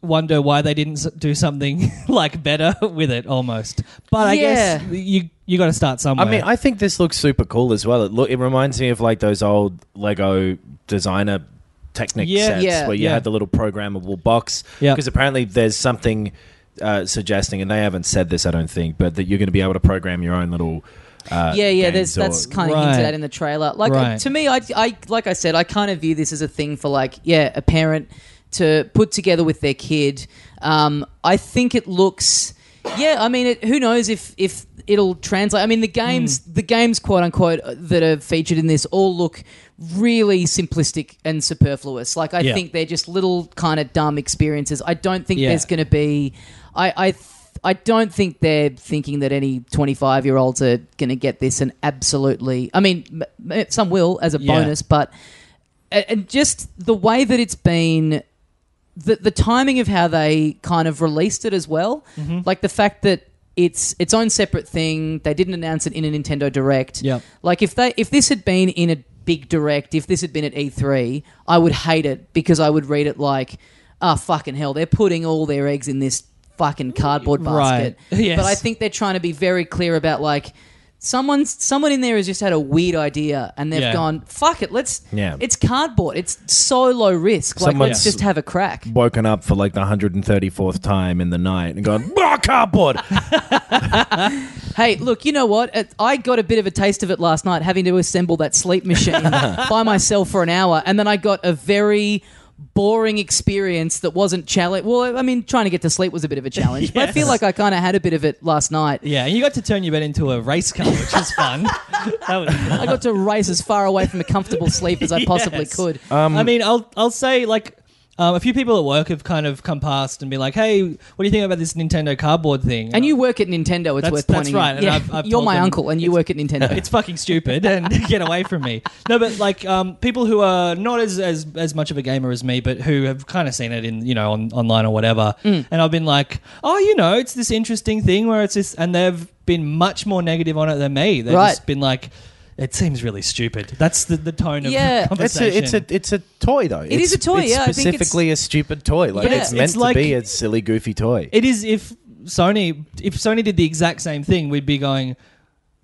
wonder why they didn't do something like better with it almost. But I guess you got to start somewhere. I mean, I think this looks super cool as well. It reminds me of like those old Lego designer Technic sets where you had the little programmable box. Yeah. Because apparently there's something suggesting, and they haven't said this, I don't think, but that you're going to be able to program your own little games that's kind of hinted at in the trailer. Like to me, I like I said, I kind of view this as a thing for like a parent to put together with their kid. I think it looks, I mean, who knows if it'll translate. I mean, the games, quote unquote, that are featured in this all look really simplistic and superfluous. Like I think they're just little kind of dumb experiences. I don't think there's going to be. I don't think they're thinking that any 25-year-olds are going to get this. And absolutely, I mean, some will as a bonus, but and just the way that it's been, the timing of how they kind of released it as well, like the fact that it's its own separate thing. They didn't announce it in a Nintendo Direct. Yeah, like if this had been in a big Direct, if this had been at E3, I would hate it because I would read it like, oh, fucking hell, they're putting all their eggs in this fucking cardboard basket. Right. Yes. But I think they're trying to be very clear about like someone in there has just had a weird idea and they've gone, fuck it, let's it's cardboard. It's so low risk. Like let's just have a crack. Woken up for like the 134th time in the night and gone, oh, cardboard. Hey, look, you know what? I got a bit of a taste of it last night having to assemble that sleep machine by myself for an hour, and then I got a very boring experience that wasn't challenging. Well, I mean, trying to get to sleep was a bit of a challenge. But I feel like I kind of had a bit of it last night. Yeah, and you got to turn your bed into a race car, which was fun. I got to race as far away from a comfortable sleep as I possibly could. I mean, I'll say, like, a few people at work have kind of come past and be like, hey, what do you think about this Nintendo cardboard thing? And you work at Nintendo, it's worth pointing out. That's right. And I've you're my uncle and you work at Nintendo. It's fucking stupid and get away from me. No, but like people who are not as much of a gamer as me, but who have kind of seen it in, you know, online or whatever. And I've been like, oh, you know, it's this interesting thing where it's this, and they've been much more negative on it than me. They've just been like, it seems really stupid. That's the tone of the conversation. It's a toy, though. It is a toy, It's specifically a stupid toy. Like it's meant to be a silly, goofy toy. It is. If Sony did the exact same thing, we'd be going,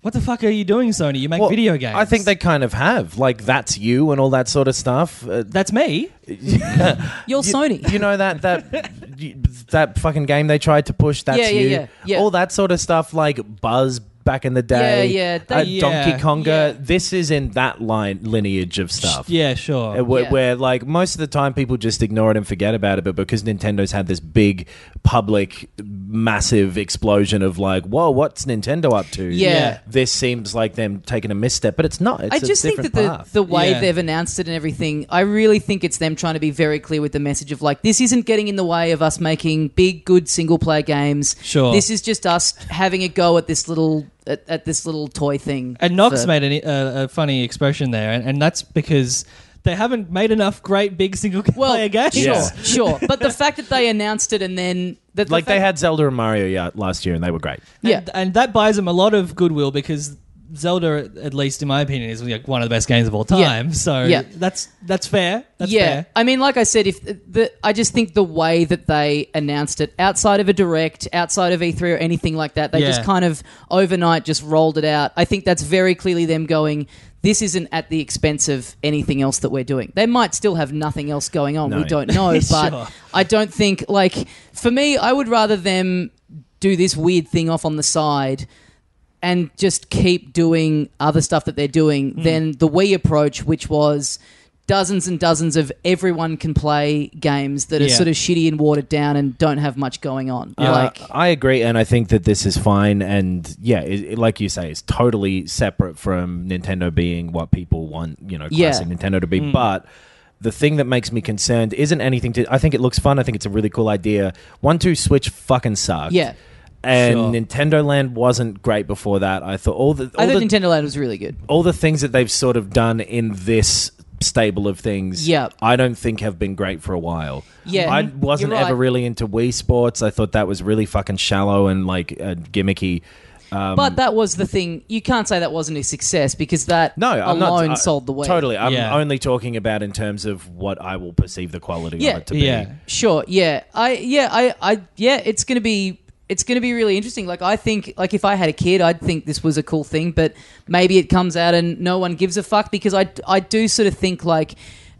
what the fuck are you doing, Sony? You make video games. I think they kind of have. Like, that's you and all that sort of stuff. That's me. You're Sony. You know that fucking game they tried to push, that's you. Yeah. All that sort of stuff, like Buzz back in the day, Donkey Konga. Yeah. This is in that lineage of stuff. Yeah, sure. Where like most of the time people just ignore it and forget about it, but because Nintendo's had this big public massive explosion of like, whoa, what's Nintendo up to? Yeah. This seems like them taking a misstep, but it's not. It's I just a think that the way they've announced it and everything, I really think it's them trying to be very clear with the message of like, this isn't getting in the way of us making big, good single player games. Sure. This is just us having a go at this little toy thing. And Knox made a funny expression there, and that's because they haven't made enough great big single-player games. Sure. But the fact that they announced it and then... Like they had Zelda and Mario last year and they were great. And that buys them a lot of goodwill because Zelda, at least in my opinion, is like one of the best games of all time. So that's fair. That's fair. I mean, like I said, I just think the way that they announced it, outside of a Direct, outside of E3 or anything like that, they just kind of overnight just rolled it out. I think that's very clearly them going, this isn't at the expense of anything else that we're doing. They might still have nothing else going on. We don't know. But I don't think, like, for me, I would rather them do this weird thing off on the side and just keep doing other stuff that they're doing than the Wii approach, which was dozens and dozens of everyone can play games that are sort of shitty and watered down and don't have much going on. I agree, and I think that this is fine, and like you say, it's totally separate from Nintendo being what people want, classic Nintendo to be, but The thing that makes me concerned isn't anything to... I think it looks fun. I think it's a really cool idea. 1-2 Switch fucking sucked. Yeah. And sure. Nintendo Land wasn't great before that. I thought I thought Nintendo Land was really good. All the things that they've sort of done in this stable of things, yep, I don't think have been great for a while. Yeah, I wasn't ever really into Wii Sports. I thought that was really fucking shallow and like gimmicky. But that was the thing. You can't say that wasn't a success because that alone sold the way. Totally. I'm only talking about in terms of what I will perceive the quality of it to be. Yeah, sure. Yeah, it's going to be... It's going to be really interesting. Like, I think, like, if I had a kid, I'd think this was a cool thing, but maybe it comes out and no one gives a fuck, because I do sort of think, like,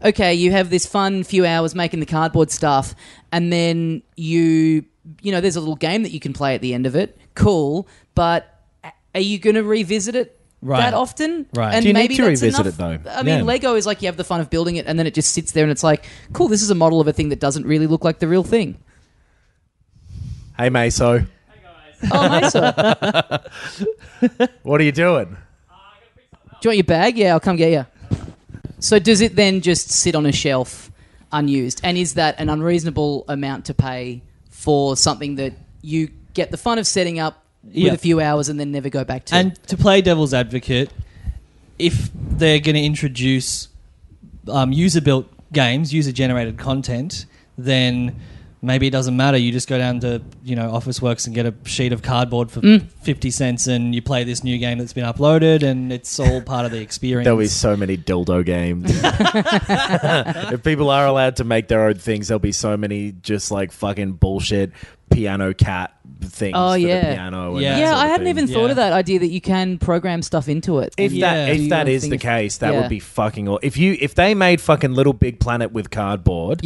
okay, you have this fun few hours making the cardboard stuff, and then you know, there's a little game that you can play at the end of it. Cool. But are you going to revisit it? Right. That often, right? And do you maybe need to revisit it though? I mean, Lego is like you have the fun of building it, and then it just sits there, and it's like, cool, this is a model of a thing that doesn't really look like the real thing. Hey, Meso. Hey, guys. Oh, Meso. What are you doing? Do you want your bag? Yeah, I'll come get you. So does it then just sit on a shelf unused? And is that an unreasonable amount to pay for something that you get the fun of setting up with a few hours and then never go back to? And to play devil's advocate, if they're going to introduce user-built games, user-generated content, then... Maybe it doesn't matter. You just go down to, you know, Officeworks and get a sheet of cardboard for 50 cents, and you play this new game that's been uploaded, and it's all part of the experience. There'll be so many dildo games. If people are allowed to make their own things, there'll be so many just like fucking bullshit piano cat things for the piano. And that sort of I hadn't even thought of that idea that you can program stuff into it. If that is the case, that would be fucking awesome. If they made fucking Little Big Planet with cardboard,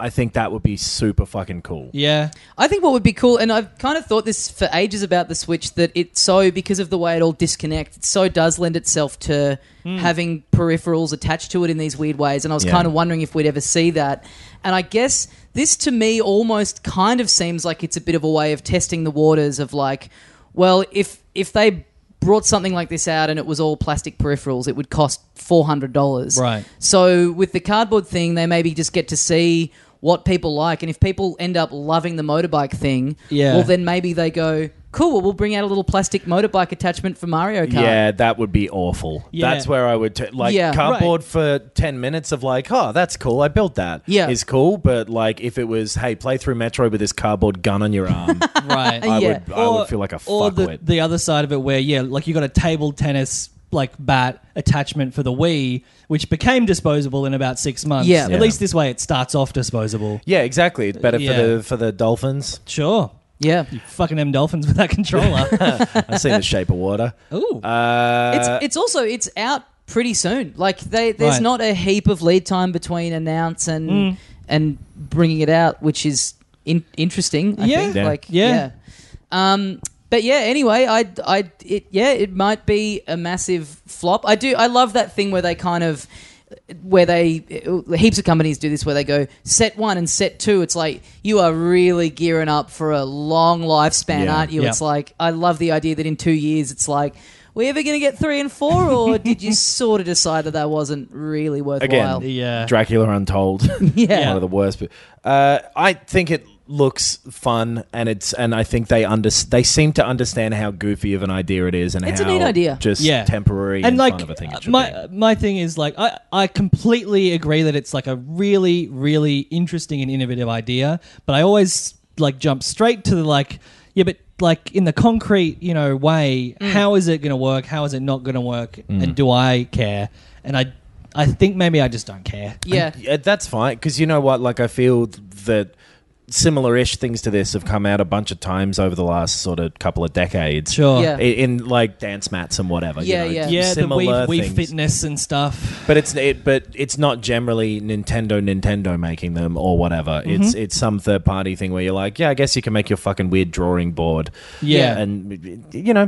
I think that would be super fucking cool. Yeah. I think what would be cool, and I've kind of thought this for ages about the Switch, that because of the way it all disconnects, it so does lend itself to having peripherals attached to it in these weird ways. And I was kind of wondering if we'd ever see that. And I guess this to me almost kind of seems like it's a bit of a way of testing the waters of like, well, if they brought something like this out and it was all plastic peripherals, it would cost $400. Right. So with the cardboard thing, they maybe just get to see what people like, and if people end up loving the motorbike thing, well, then maybe they go, cool, well, we'll bring out a little plastic motorbike attachment for Mario Kart. Yeah, that would be awful. Yeah. That's where I would cardboard for 10 minutes of like, oh, that's cool, I built that. Yeah. Is cool, but like if it was, hey, play through Metro with this cardboard gun on your arm, right? I would feel like a fuckwit. Or the other side of it where, like you got a table tennis like bat attachment for the Wii, which became disposable in about 6 months. Yeah. At least this way it starts off disposable. Yeah, exactly. It's better for the dolphins. Sure. Yeah. You fucking them dolphins with that controller. I've seen The Shape of Water. Ooh. It's also out pretty soon. Like there's not a heap of lead time between announce and bringing it out, which is interesting, I think. Yeah. Like, yeah. But anyway, it might be a massive flop. I love that thing where they heaps of companies do this where they go set one and set two. It's like, you are really gearing up for a long lifespan, aren't you? Yep. It's like, I love the idea that in 2 years it's like, we ever going to get 3 and 4, or did you sort of decide that wasn't really worthwhile? Again, Dracula Untold. One of the worst. I think it looks fun, and I think they seem to understand how goofy of an idea it is, and it's how a neat idea. Just temporary and like, fun of a thing it should be. My thing is like I completely agree that it's like a really, really interesting and innovative idea, but I always like jump straight to the like, but like in the concrete, way, how is it going to work? How is it not going to work? And do I care? And I think maybe I just don't care. Yeah, that's fine, because you know what? Like I feel that similar-ish things to this have come out a bunch of times over the last sort of couple of decades. Sure. Yeah. In like dance mats and whatever. Yeah, similar the Wii Fitness and stuff. But it's not generally Nintendo making them or whatever. Mm-hmm. It's some third-party thing where you're like, I guess you can make your fucking weird drawing board. Yeah. And,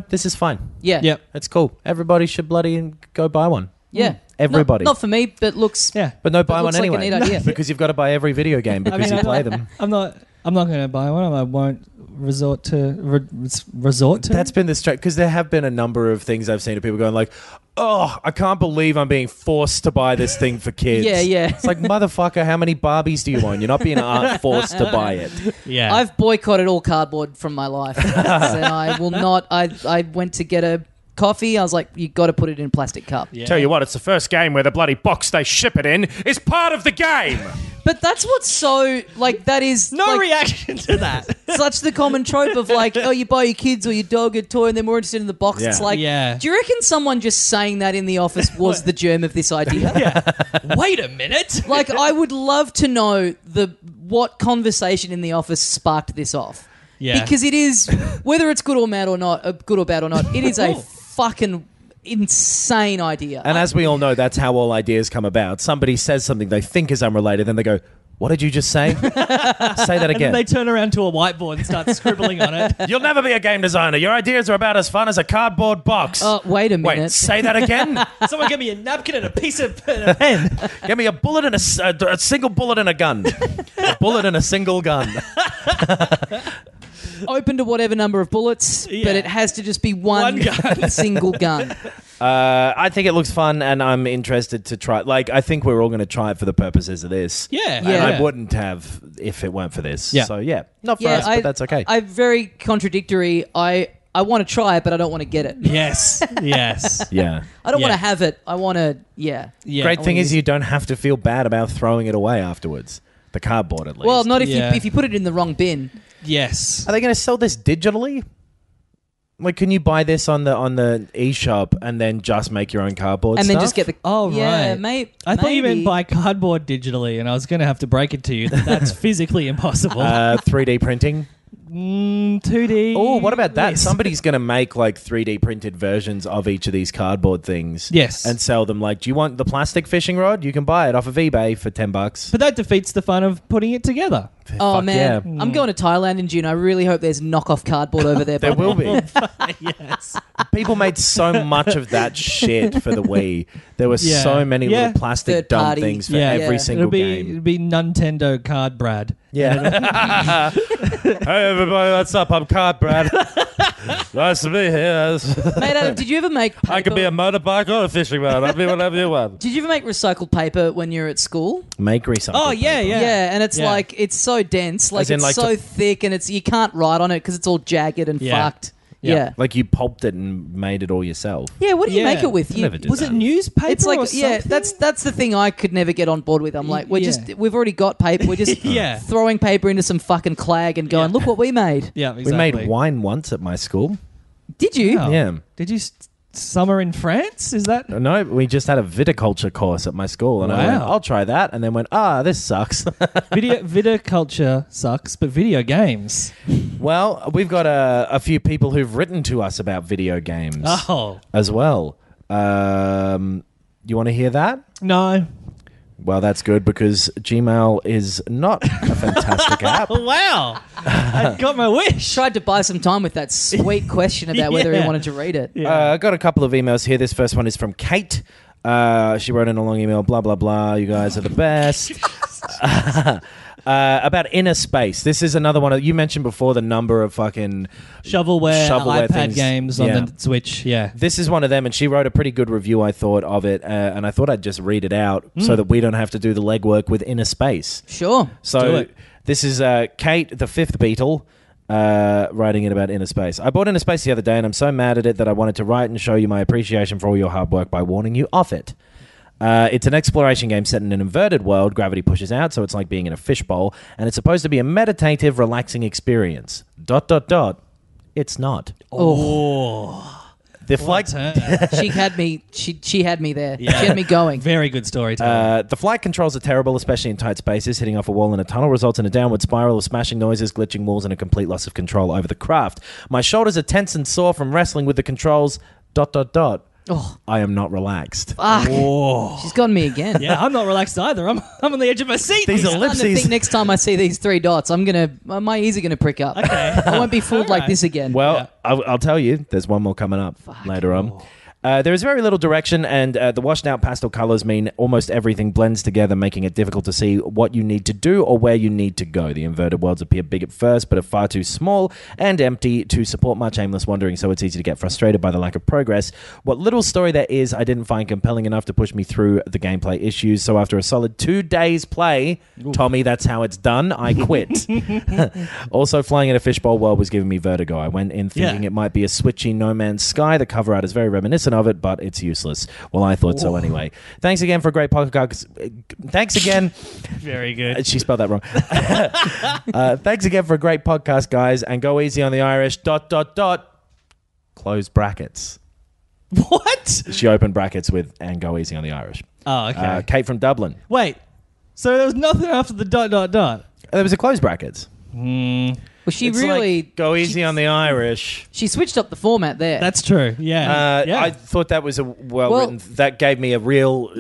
this is fine. Yeah. Yeah. It's cool. Everybody should bloody go buy one. Yeah. Everybody. Not for me, but looks... Yeah. But no, buy one anyway. Like a neat idea. Because you've got to buy every video game because you play them. I'm not going to buy one. I won't resort to? That's been the straight, because there have been a number of things I've seen of people going like, oh, I can't believe I'm being forced to buy this thing for kids. Yeah, yeah. It's like, motherfucker, how many Barbies do you own? You're not being forced to buy it. Yeah. I've boycotted all cardboard from my life. And I will not. I went to get a coffee. I was like, you got to put it in a plastic cup. Yeah. Tell you what, it's the first game where the bloody box they ship it in is part of the game. But that's what's so, like, that is... No, like, reaction to that. Such the common trope of, like, oh, you buy your kids or your dog a toy and they're more interested in the box. Yeah. It's like, yeah. Do you reckon someone just saying that in the office was the germ of this idea? Yeah. Wait a minute. Like, I would love to know what conversation in the office sparked this off. Yeah. Because it is, whether it's good or bad or not, it is a fucking... insane idea. And as we all know, that's how all ideas come about. Somebody says something they think is unrelated, then they go, what did you just say? Say that again. And they turn around to a whiteboard and start scribbling on it. You'll never be a game designer. Your ideas are about as fun as a cardboard box. Oh, wait a minute. Wait, say that again? Someone give me a napkin and a piece of pen. Give me a bullet and a single bullet and a gun. A bullet and a single gun. Open to whatever number of bullets, yeah. But it has to just be one gun. Single gun. I think it looks fun, and I'm interested to try. Like, I think we're all going to try it for the purposes of this. Yeah, and yeah. I wouldn't have if it weren't for this. Yeah. So yeah, not for us, but that's okay. I'm very contradictory. I want to try it, but I don't want to get it. Yes, yes, yeah. I don't want to have it. I want to. Yeah. Yeah. Great thing is you don't have to feel bad about throwing it away afterwards. The cardboard, at least. Well, not if you put it in the wrong bin. Yes. Are they going to sell this digitally? Like, can you buy this on the eShop and then just make your own cardboard and stuff? Then just get the... Oh, yeah, right. I thought you meant buy cardboard digitally, and I was going to have to break it to you that that's physically impossible. 3D printing? 2D. Oh, what about that? Yes. Somebody's going to make like 3D printed versions of each of these cardboard things. Yes. And sell them. Like, do you want the plastic fishing rod? You can buy it off of eBay for $10. But that defeats the fun of putting it together. Oh, fuck, man. Yeah. I'm going to Thailand in June. I really hope there's knockoff cardboard over there. There will be. Yes. People made so much of that shit for the Wii. There were so many little plastic dumb things for every single game. It'll be Nintendo Card Brad. Yeah. Hey, everybody, what's up? I'm Card Brad. Nice to be here. Mate, Adam, did you ever make paper? I could be a motorbike or a fishing rod. I'll be whatever you want. Did you ever make recycled paper when you were at school? Make recycled paper. Oh, yeah, yeah. Yeah, and it's like, it's so dense. Like, it's like so thick, and it's you can't write on it because it's all jagged and fucked. Yeah. Yeah, like you pulped it and made it all yourself. Yeah, what do you make it with? Was it newspaper? It's like, or something? Yeah, that's the thing I could never get on board with. I'm like, we've already got paper. We're just throwing paper into some fucking clag and going, look what we made. Yeah, exactly. We made wine once at my school. Did you? Oh. Yeah. Did you? Summer in France? Is that? No, we just had a viticulture course at my school, and I went, I'll try that, and then went, this sucks. Viticulture sucks, but video games. Well, we've got a few people who've written to us about video games as well. You want to hear that? No. Well, that's good, because Gmail is not a fantastic app. Wow. I got my wish. Tried to buy some time with that sweet question about whether he wanted to read it. Yeah. I got a couple of emails here. This first one is from Kate. She wrote in a long email, blah, blah, blah. You guys are the best. About Inner Space. This is another one. You mentioned before the number of fucking... Shovelware iPad things. Games on the Switch. Yeah. This is one of them, and she wrote a pretty good review, I thought, of it, and I thought I'd just read it out so that we don't have to do the legwork with Inner Space. Sure. So this is Kate, the fifth beetle, writing in about Inner Space. I bought Inner Space the other day, and I'm so mad at it that I wanted to write and show you my appreciation for all your hard work by warning you off it. It's an exploration game set in an inverted world. Gravity pushes out, so it's like being in a fishbowl, and it's supposed to be a meditative, relaxing experience. ... It's not. Oh, the flight. She had me there. Yeah. She had me going. Very good story. The flight controls are terrible, especially in tight spaces. Hitting off a wall in a tunnel results in a downward spiral of smashing noises, glitching walls, and a complete loss of control over the craft. My shoulders are tense and sore from wrestling with the controls. ... Oh. I am not relaxed. Whoa. She's gotten me again. Yeah, I'm not relaxed either. I'm on the edge of my seat. These ellipses. I think next time I see these three dots, my ears are gonna prick up. Okay, I won't be fooled like this again. Well, I'll tell you, there's one more coming up later on. There is very little direction, and the washed-out pastel colors mean almost everything blends together, making it difficult to see what you need to do or where you need to go. The inverted worlds appear big at first, but are far too small and empty to support much aimless wandering, so it's easy to get frustrated by the lack of progress. What little story there is, I didn't find compelling enough to push me through the gameplay issues, so after a solid 2 days play, ooh, Tommy, that's how it's done, I quit. Also, flying in a fishbowl world was giving me vertigo. I went in thinking it might be a switchy No Man's Sky. The cover art is very reminiscent of it, but it's useless. Well, I thought so anyway. Thanks again for a great podcast. Thanks again. Very good. She spelled that wrong. Thanks again for a great podcast, guys, and go easy on the Irish. ... Close brackets. What? She opened brackets with and go easy on the Irish. Oh, okay. Kate from Dublin. Wait. So there was nothing after the ... There was a close brackets. Mm. Well, it's really like, go easy on the Irish. She switched up the format there. That's true. Yeah. I thought that was a well-written. That gave me a real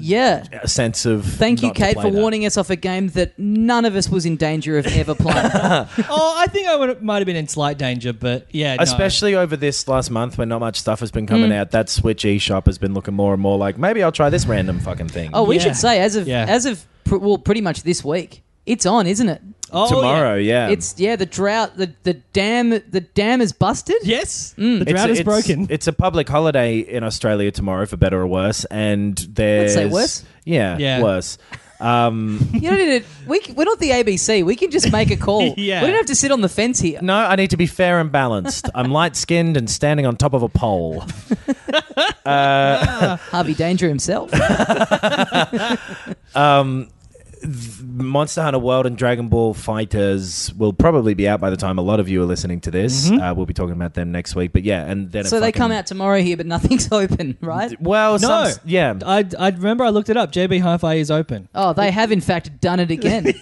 sense of. Thank you, Kate, for warning us off a game that none of us was in danger of ever playing. I think might have been in slight danger, but yeah. Especially over this last month when not much stuff has been coming out. That Switch eShop has been looking more and more like maybe I'll try this random fucking thing. Oh, we should say as of pretty much this week, it's on, isn't it? Oh, tomorrow, it's the drought. The dam is busted. Yes, the drought is broken. It's a public holiday in Australia tomorrow, for better or worse. And there's let's say worse. Yeah, worse. You don't need to. We're not the ABC. We can just make a call. We don't have to sit on the fence here. No, I need to be fair and balanced. I'm light-skinned and standing on top of a pole. Harvey Danger himself. Monster Hunter World and Dragon Ball Fighters will probably be out by the time a lot of you are listening to this. We'll be talking about them next week, but and then so they come out tomorrow here, but nothing's open, right? Well, no, I remember I looked it up. JB Hi-Fi is open. Oh, they have in fact done it again.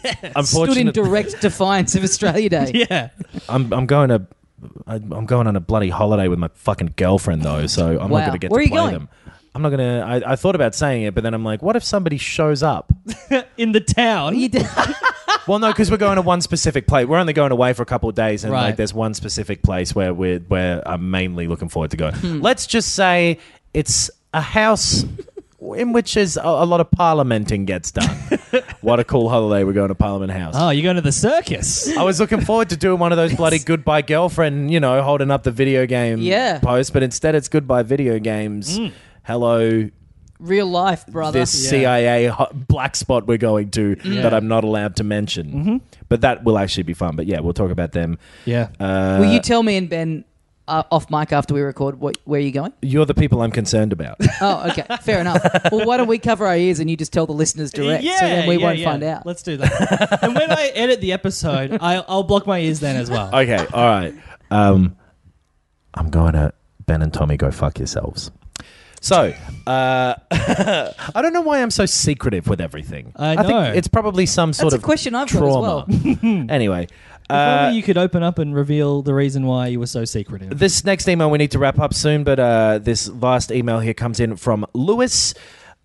Stood in direct defiance of Australia Day. I'm going on a bloody holiday with my fucking girlfriend though, so I'm not going to get to play them. I'm not going to... I thought about saying it, but then I'm like, what if somebody shows up? In the town? Well, no, because we're going to one specific place. We're only going away for a couple of days, and there's one specific place where I'm mainly looking forward to going. Let's just say it's a house in which is a lot of parliamenting gets done. What a cool holiday. We're going to Parliament House. Oh, you're going to the circus. I was looking forward to doing one of those bloody goodbye girlfriend, holding up the video game post, but instead it's goodbye video games... Hello, real life, brother. This CIA black spot we're going to that I'm not allowed to mention. But that will actually be fun. But we'll talk about them. Yeah. Will you tell me and Ben off mic after we record where you're going? You're the people I'm concerned about. Oh, okay. Fair enough. Well, why don't we cover our ears and you just tell the listeners direct so then we won't find out. Let's do that. And when I edit the episode, I'll block my ears then as well. Okay. All right. I'm going to Ben and Tommy go fuck yourselves. So, I don't know why I'm so secretive with everything. I know. I think it's probably some sort of question I've trauma. Got as well. Anyway. Maybe you could open up and reveal the reason why you were so secretive. This next email we need to wrap up soon, but this last email here comes in from Lewis.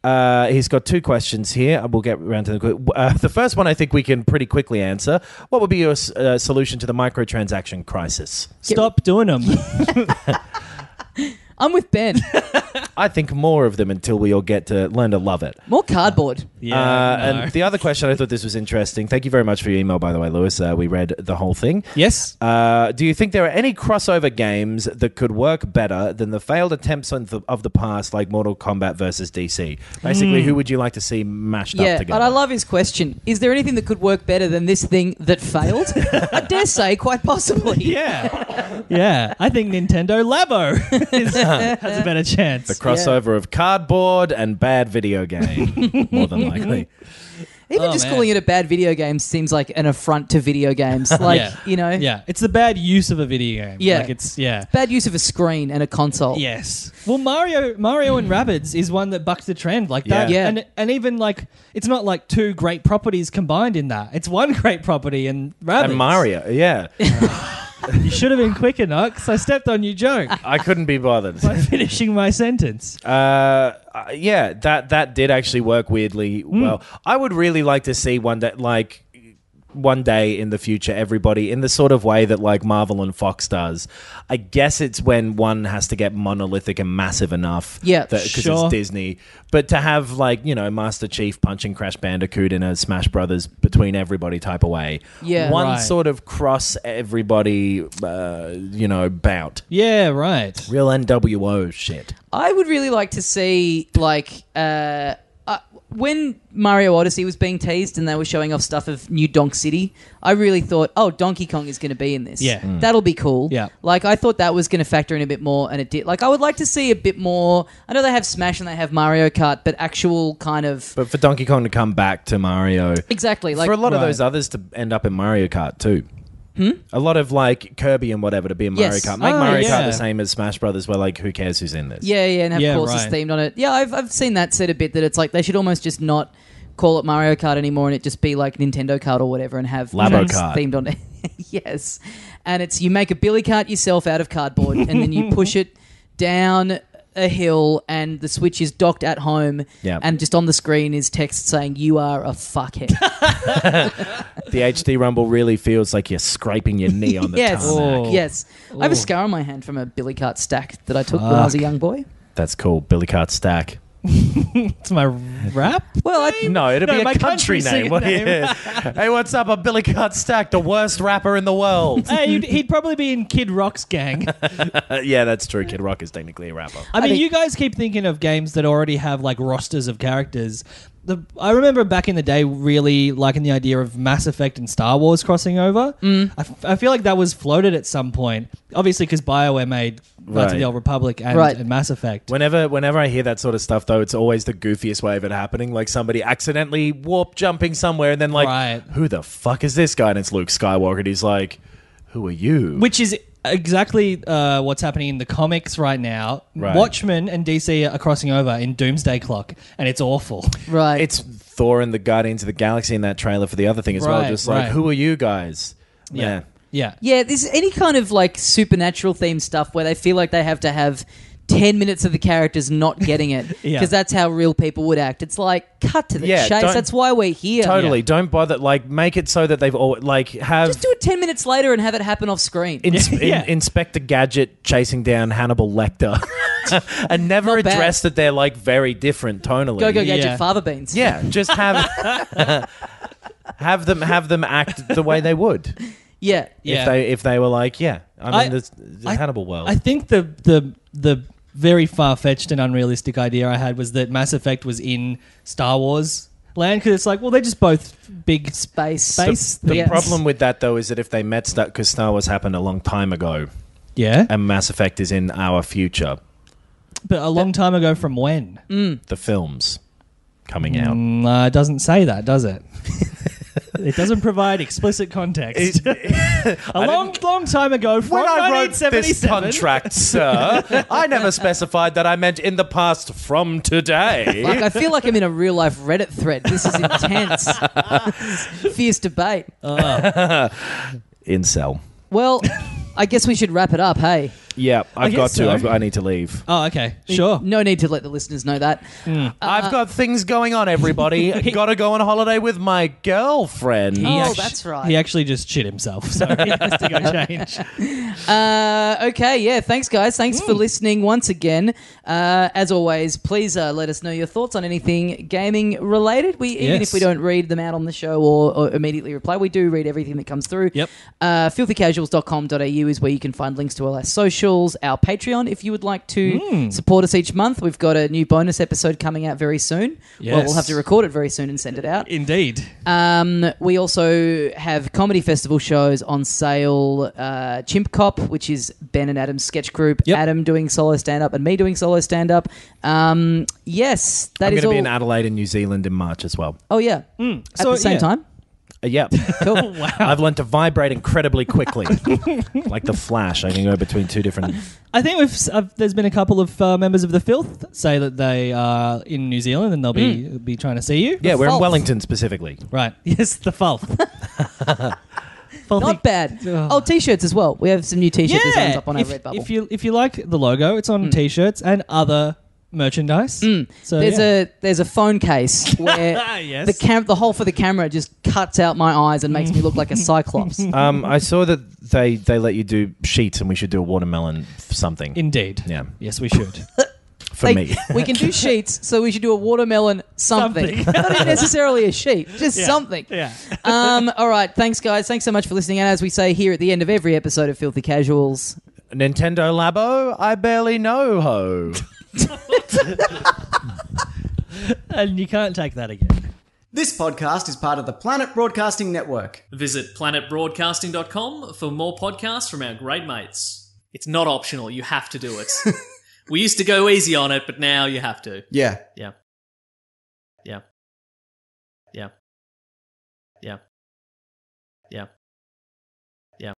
He's got two questions here. We'll get around to the first one. I think we can pretty quickly answer. What would be your solution to the microtransaction crisis? Stop doing them. I'm with Ben. I think more of them until we all get to learn to love it. More cardboard. And the other question, I thought this was interesting. Thank you very much for your email, by the way, Lewis. We read the whole thing. Yes. Do you think there are any crossover games that could work better than the failed attempts of the past, like Mortal Kombat versus DC? Basically, who would you like to see mashed up together? But I love his question. Is there anything that could work better than this thing that failed? I dare say, quite possibly. Yeah. I think Nintendo Labo has a better chance. The crossover of cardboard and bad video game, more than likely. Even calling it a bad video game seems like an affront to video games. Like, it's the bad use of a video game. Yeah. Like it's bad use of a screen and a console. Yes. Well, Mario and Rabbids is one that bucked the trend like that. Yeah. And even like, it's not like two great properties combined in that. It's one great property and Rabbids. And Mario, You should have been quicker, Knox. I stepped on your joke. I couldn't be bothered. By finishing my sentence. That did actually work weirdly well. I would really like to see one that, like, one day in the future, everybody, in the sort of way that like Marvel and Fox does, I guess it's when one has to get monolithic and massive enough. Yeah, because it's Disney. But to have like, you know, Master Chief punching Crash Bandicoot in a Smash Brothers between everybody type of way. Yeah, one sort of cross everybody, you know, bout. Yeah, right. Real NWO shit. I would really like to see like... when Mario Odyssey was being teased and they were showing off stuff of New Donk City, I really thought, oh, Donkey Kong is going to be in this. Yeah. Mm. That'll be cool. Yeah. Like, I thought that was going to factor in a bit more, and it did. Like, I would like to see a bit more... I know they have Smash and they have Mario Kart, but actual kind of... But for Donkey Kong to come back to Mario... Exactly. Like, for a lot of those others to end up in Mario Kart too. Hmm? A lot of like Kirby and whatever to be in Mario Kart. Make Mario Kart the same as Smash Brothers, where like who cares who's in this? Yeah, yeah, and have courses themed on it. Yeah, I've seen that said a bit, that it's like they should almost just not call it Mario Kart anymore, and it just be like Nintendo Kart or whatever, and have Labo Kart themed on it. Yes, and it's you make a billy cart yourself out of cardboard, and then you push it down a hill, and the Switch is docked at home, and just on the screen is text saying, "You are a fuckhead." The HD rumble really feels like you're scraping your knee on the tarmac. Ooh. Yes. Ooh. I have a scar on my hand from a billy cart stack that I took when I was a young boy. That's cool. Billy cart stack. It's my rap? Well, no, it'll be a country name. Hey, what's up? I'm Billy Cart Stack, the worst rapper in the world. Hey, he'd probably be in Kid Rock's gang. Yeah, that's true. Kid Rock is technically a rapper. I mean, you guys keep thinking of games that already have like rosters of characters. I remember back in the day really liking the idea of Mass Effect and Star Wars crossing over. Mm. I feel like that was floated at some point, obviously because Bioware made Knights of the Old Republic and Mass Effect. Whenever I hear that sort of stuff, though, it's always the goofiest way of it happening. Like somebody accidentally warp jumping somewhere and then like, who the fuck is this guy? And it's Luke Skywalker. And he's like, who are you? Which is... exactly what's happening in the comics right now. Right. Watchmen and DC are crossing over in Doomsday Clock, and it's awful. Right. It's Thor and the Guardians of the Galaxy in that trailer for the other thing as well. Just like, who are you guys? Yeah. Yeah. Yeah, there's any kind of like supernatural themed stuff where they feel like they have to have 10 minutes of the characters not getting it because that's how real people would act. It's like, cut to the chase. That's why we're here. Totally. Yeah. Don't bother. Like, make it so that they've all... like, have... just do it 10 minutes later and have it happen off screen. Inspector Gadget chasing down Hannibal Lecter. And never address that they're, like, very different tonally. Go, Gadget, Father Beans. Yeah, just have... have them act the way they would. Yeah. If they were like, I'm in the Hannibal world. I think the very far-fetched and unrealistic idea I had was that Mass Effect was in Star Wars land, because it's like, well, they're just both big space. The problem with that, though, is that if they met that, because Star Wars happened a long time ago, and Mass Effect is in our future, but a long time ago from when? The films coming out. It doesn't say that, does it? It doesn't provide explicit context. A long time ago from 1977. When I wrote this contract, sir, I never specified that I meant in the past from today. Like, I feel like I'm in a real-life Reddit thread. This is intense. Fierce debate. Incel. Well, I guess we should wrap it up, hey? Yeah, I've got to. So. I need to leave. Oh, okay. Sure. No need to let the listeners know that. Mm. I've got things going on, everybody. Got to go on holiday with my girlfriend. That's right. He actually just shit himself, so he has to go change. Okay, thanks, guys. Thanks for listening once again. As always, please let us know your thoughts on anything gaming related. Even if we don't read them out on the show or immediately reply, we do read everything that comes through. Yep. Filthycasuals.com.au is where you can find links to all our social, our Patreon, if you would like to support us each month. We've got a new bonus episode coming out very soon. Yes. Well, we'll have to record it very soon and send it out. Indeed. We also have comedy festival shows on sale. Chimp Cop, which is Ben and Adam's sketch group. Yep. Adam doing solo stand-up and me doing solo stand-up. Yes, that is all. I'm going to be in Adelaide and New Zealand in March as well. Oh, yeah. Mm. At the same time? Yep. Cool. Wow. I've learned to vibrate incredibly quickly. Like the Flash, I can go between two different... I think there's been a couple of members of The Filth say that they are in New Zealand and they'll be trying to see you. Yeah, we're in Wellington specifically. Right. Yes, The Filth. Not bad. Oh, T-shirts as well. We have some new T-shirt designs up on our Redbubble. If you like the logo, it's on T-shirts and other merchandise. So there's a phone case where the hole for the camera just cuts out my eyes and makes me look like a cyclops. I saw that they let you do sheets, and we should do a watermelon something. Indeed. Yeah. Yes, we should. For me. We can do sheets, so we should do a watermelon something. Not even necessarily a sheet, just something. Yeah. All right, thanks, guys. Thanks so much for listening. And as we say here at the end of every episode of Filthy Casuals... Nintendo Labo, I barely know ho. And you can't take that again. This podcast is part of the Planet Broadcasting Network. Visit planetbroadcasting.com for more podcasts from our great mates. It's not optional. You have to do it. We used to go easy on it, but now you have to. Yeah. Yeah. Yeah. Yeah. Yeah. Yeah.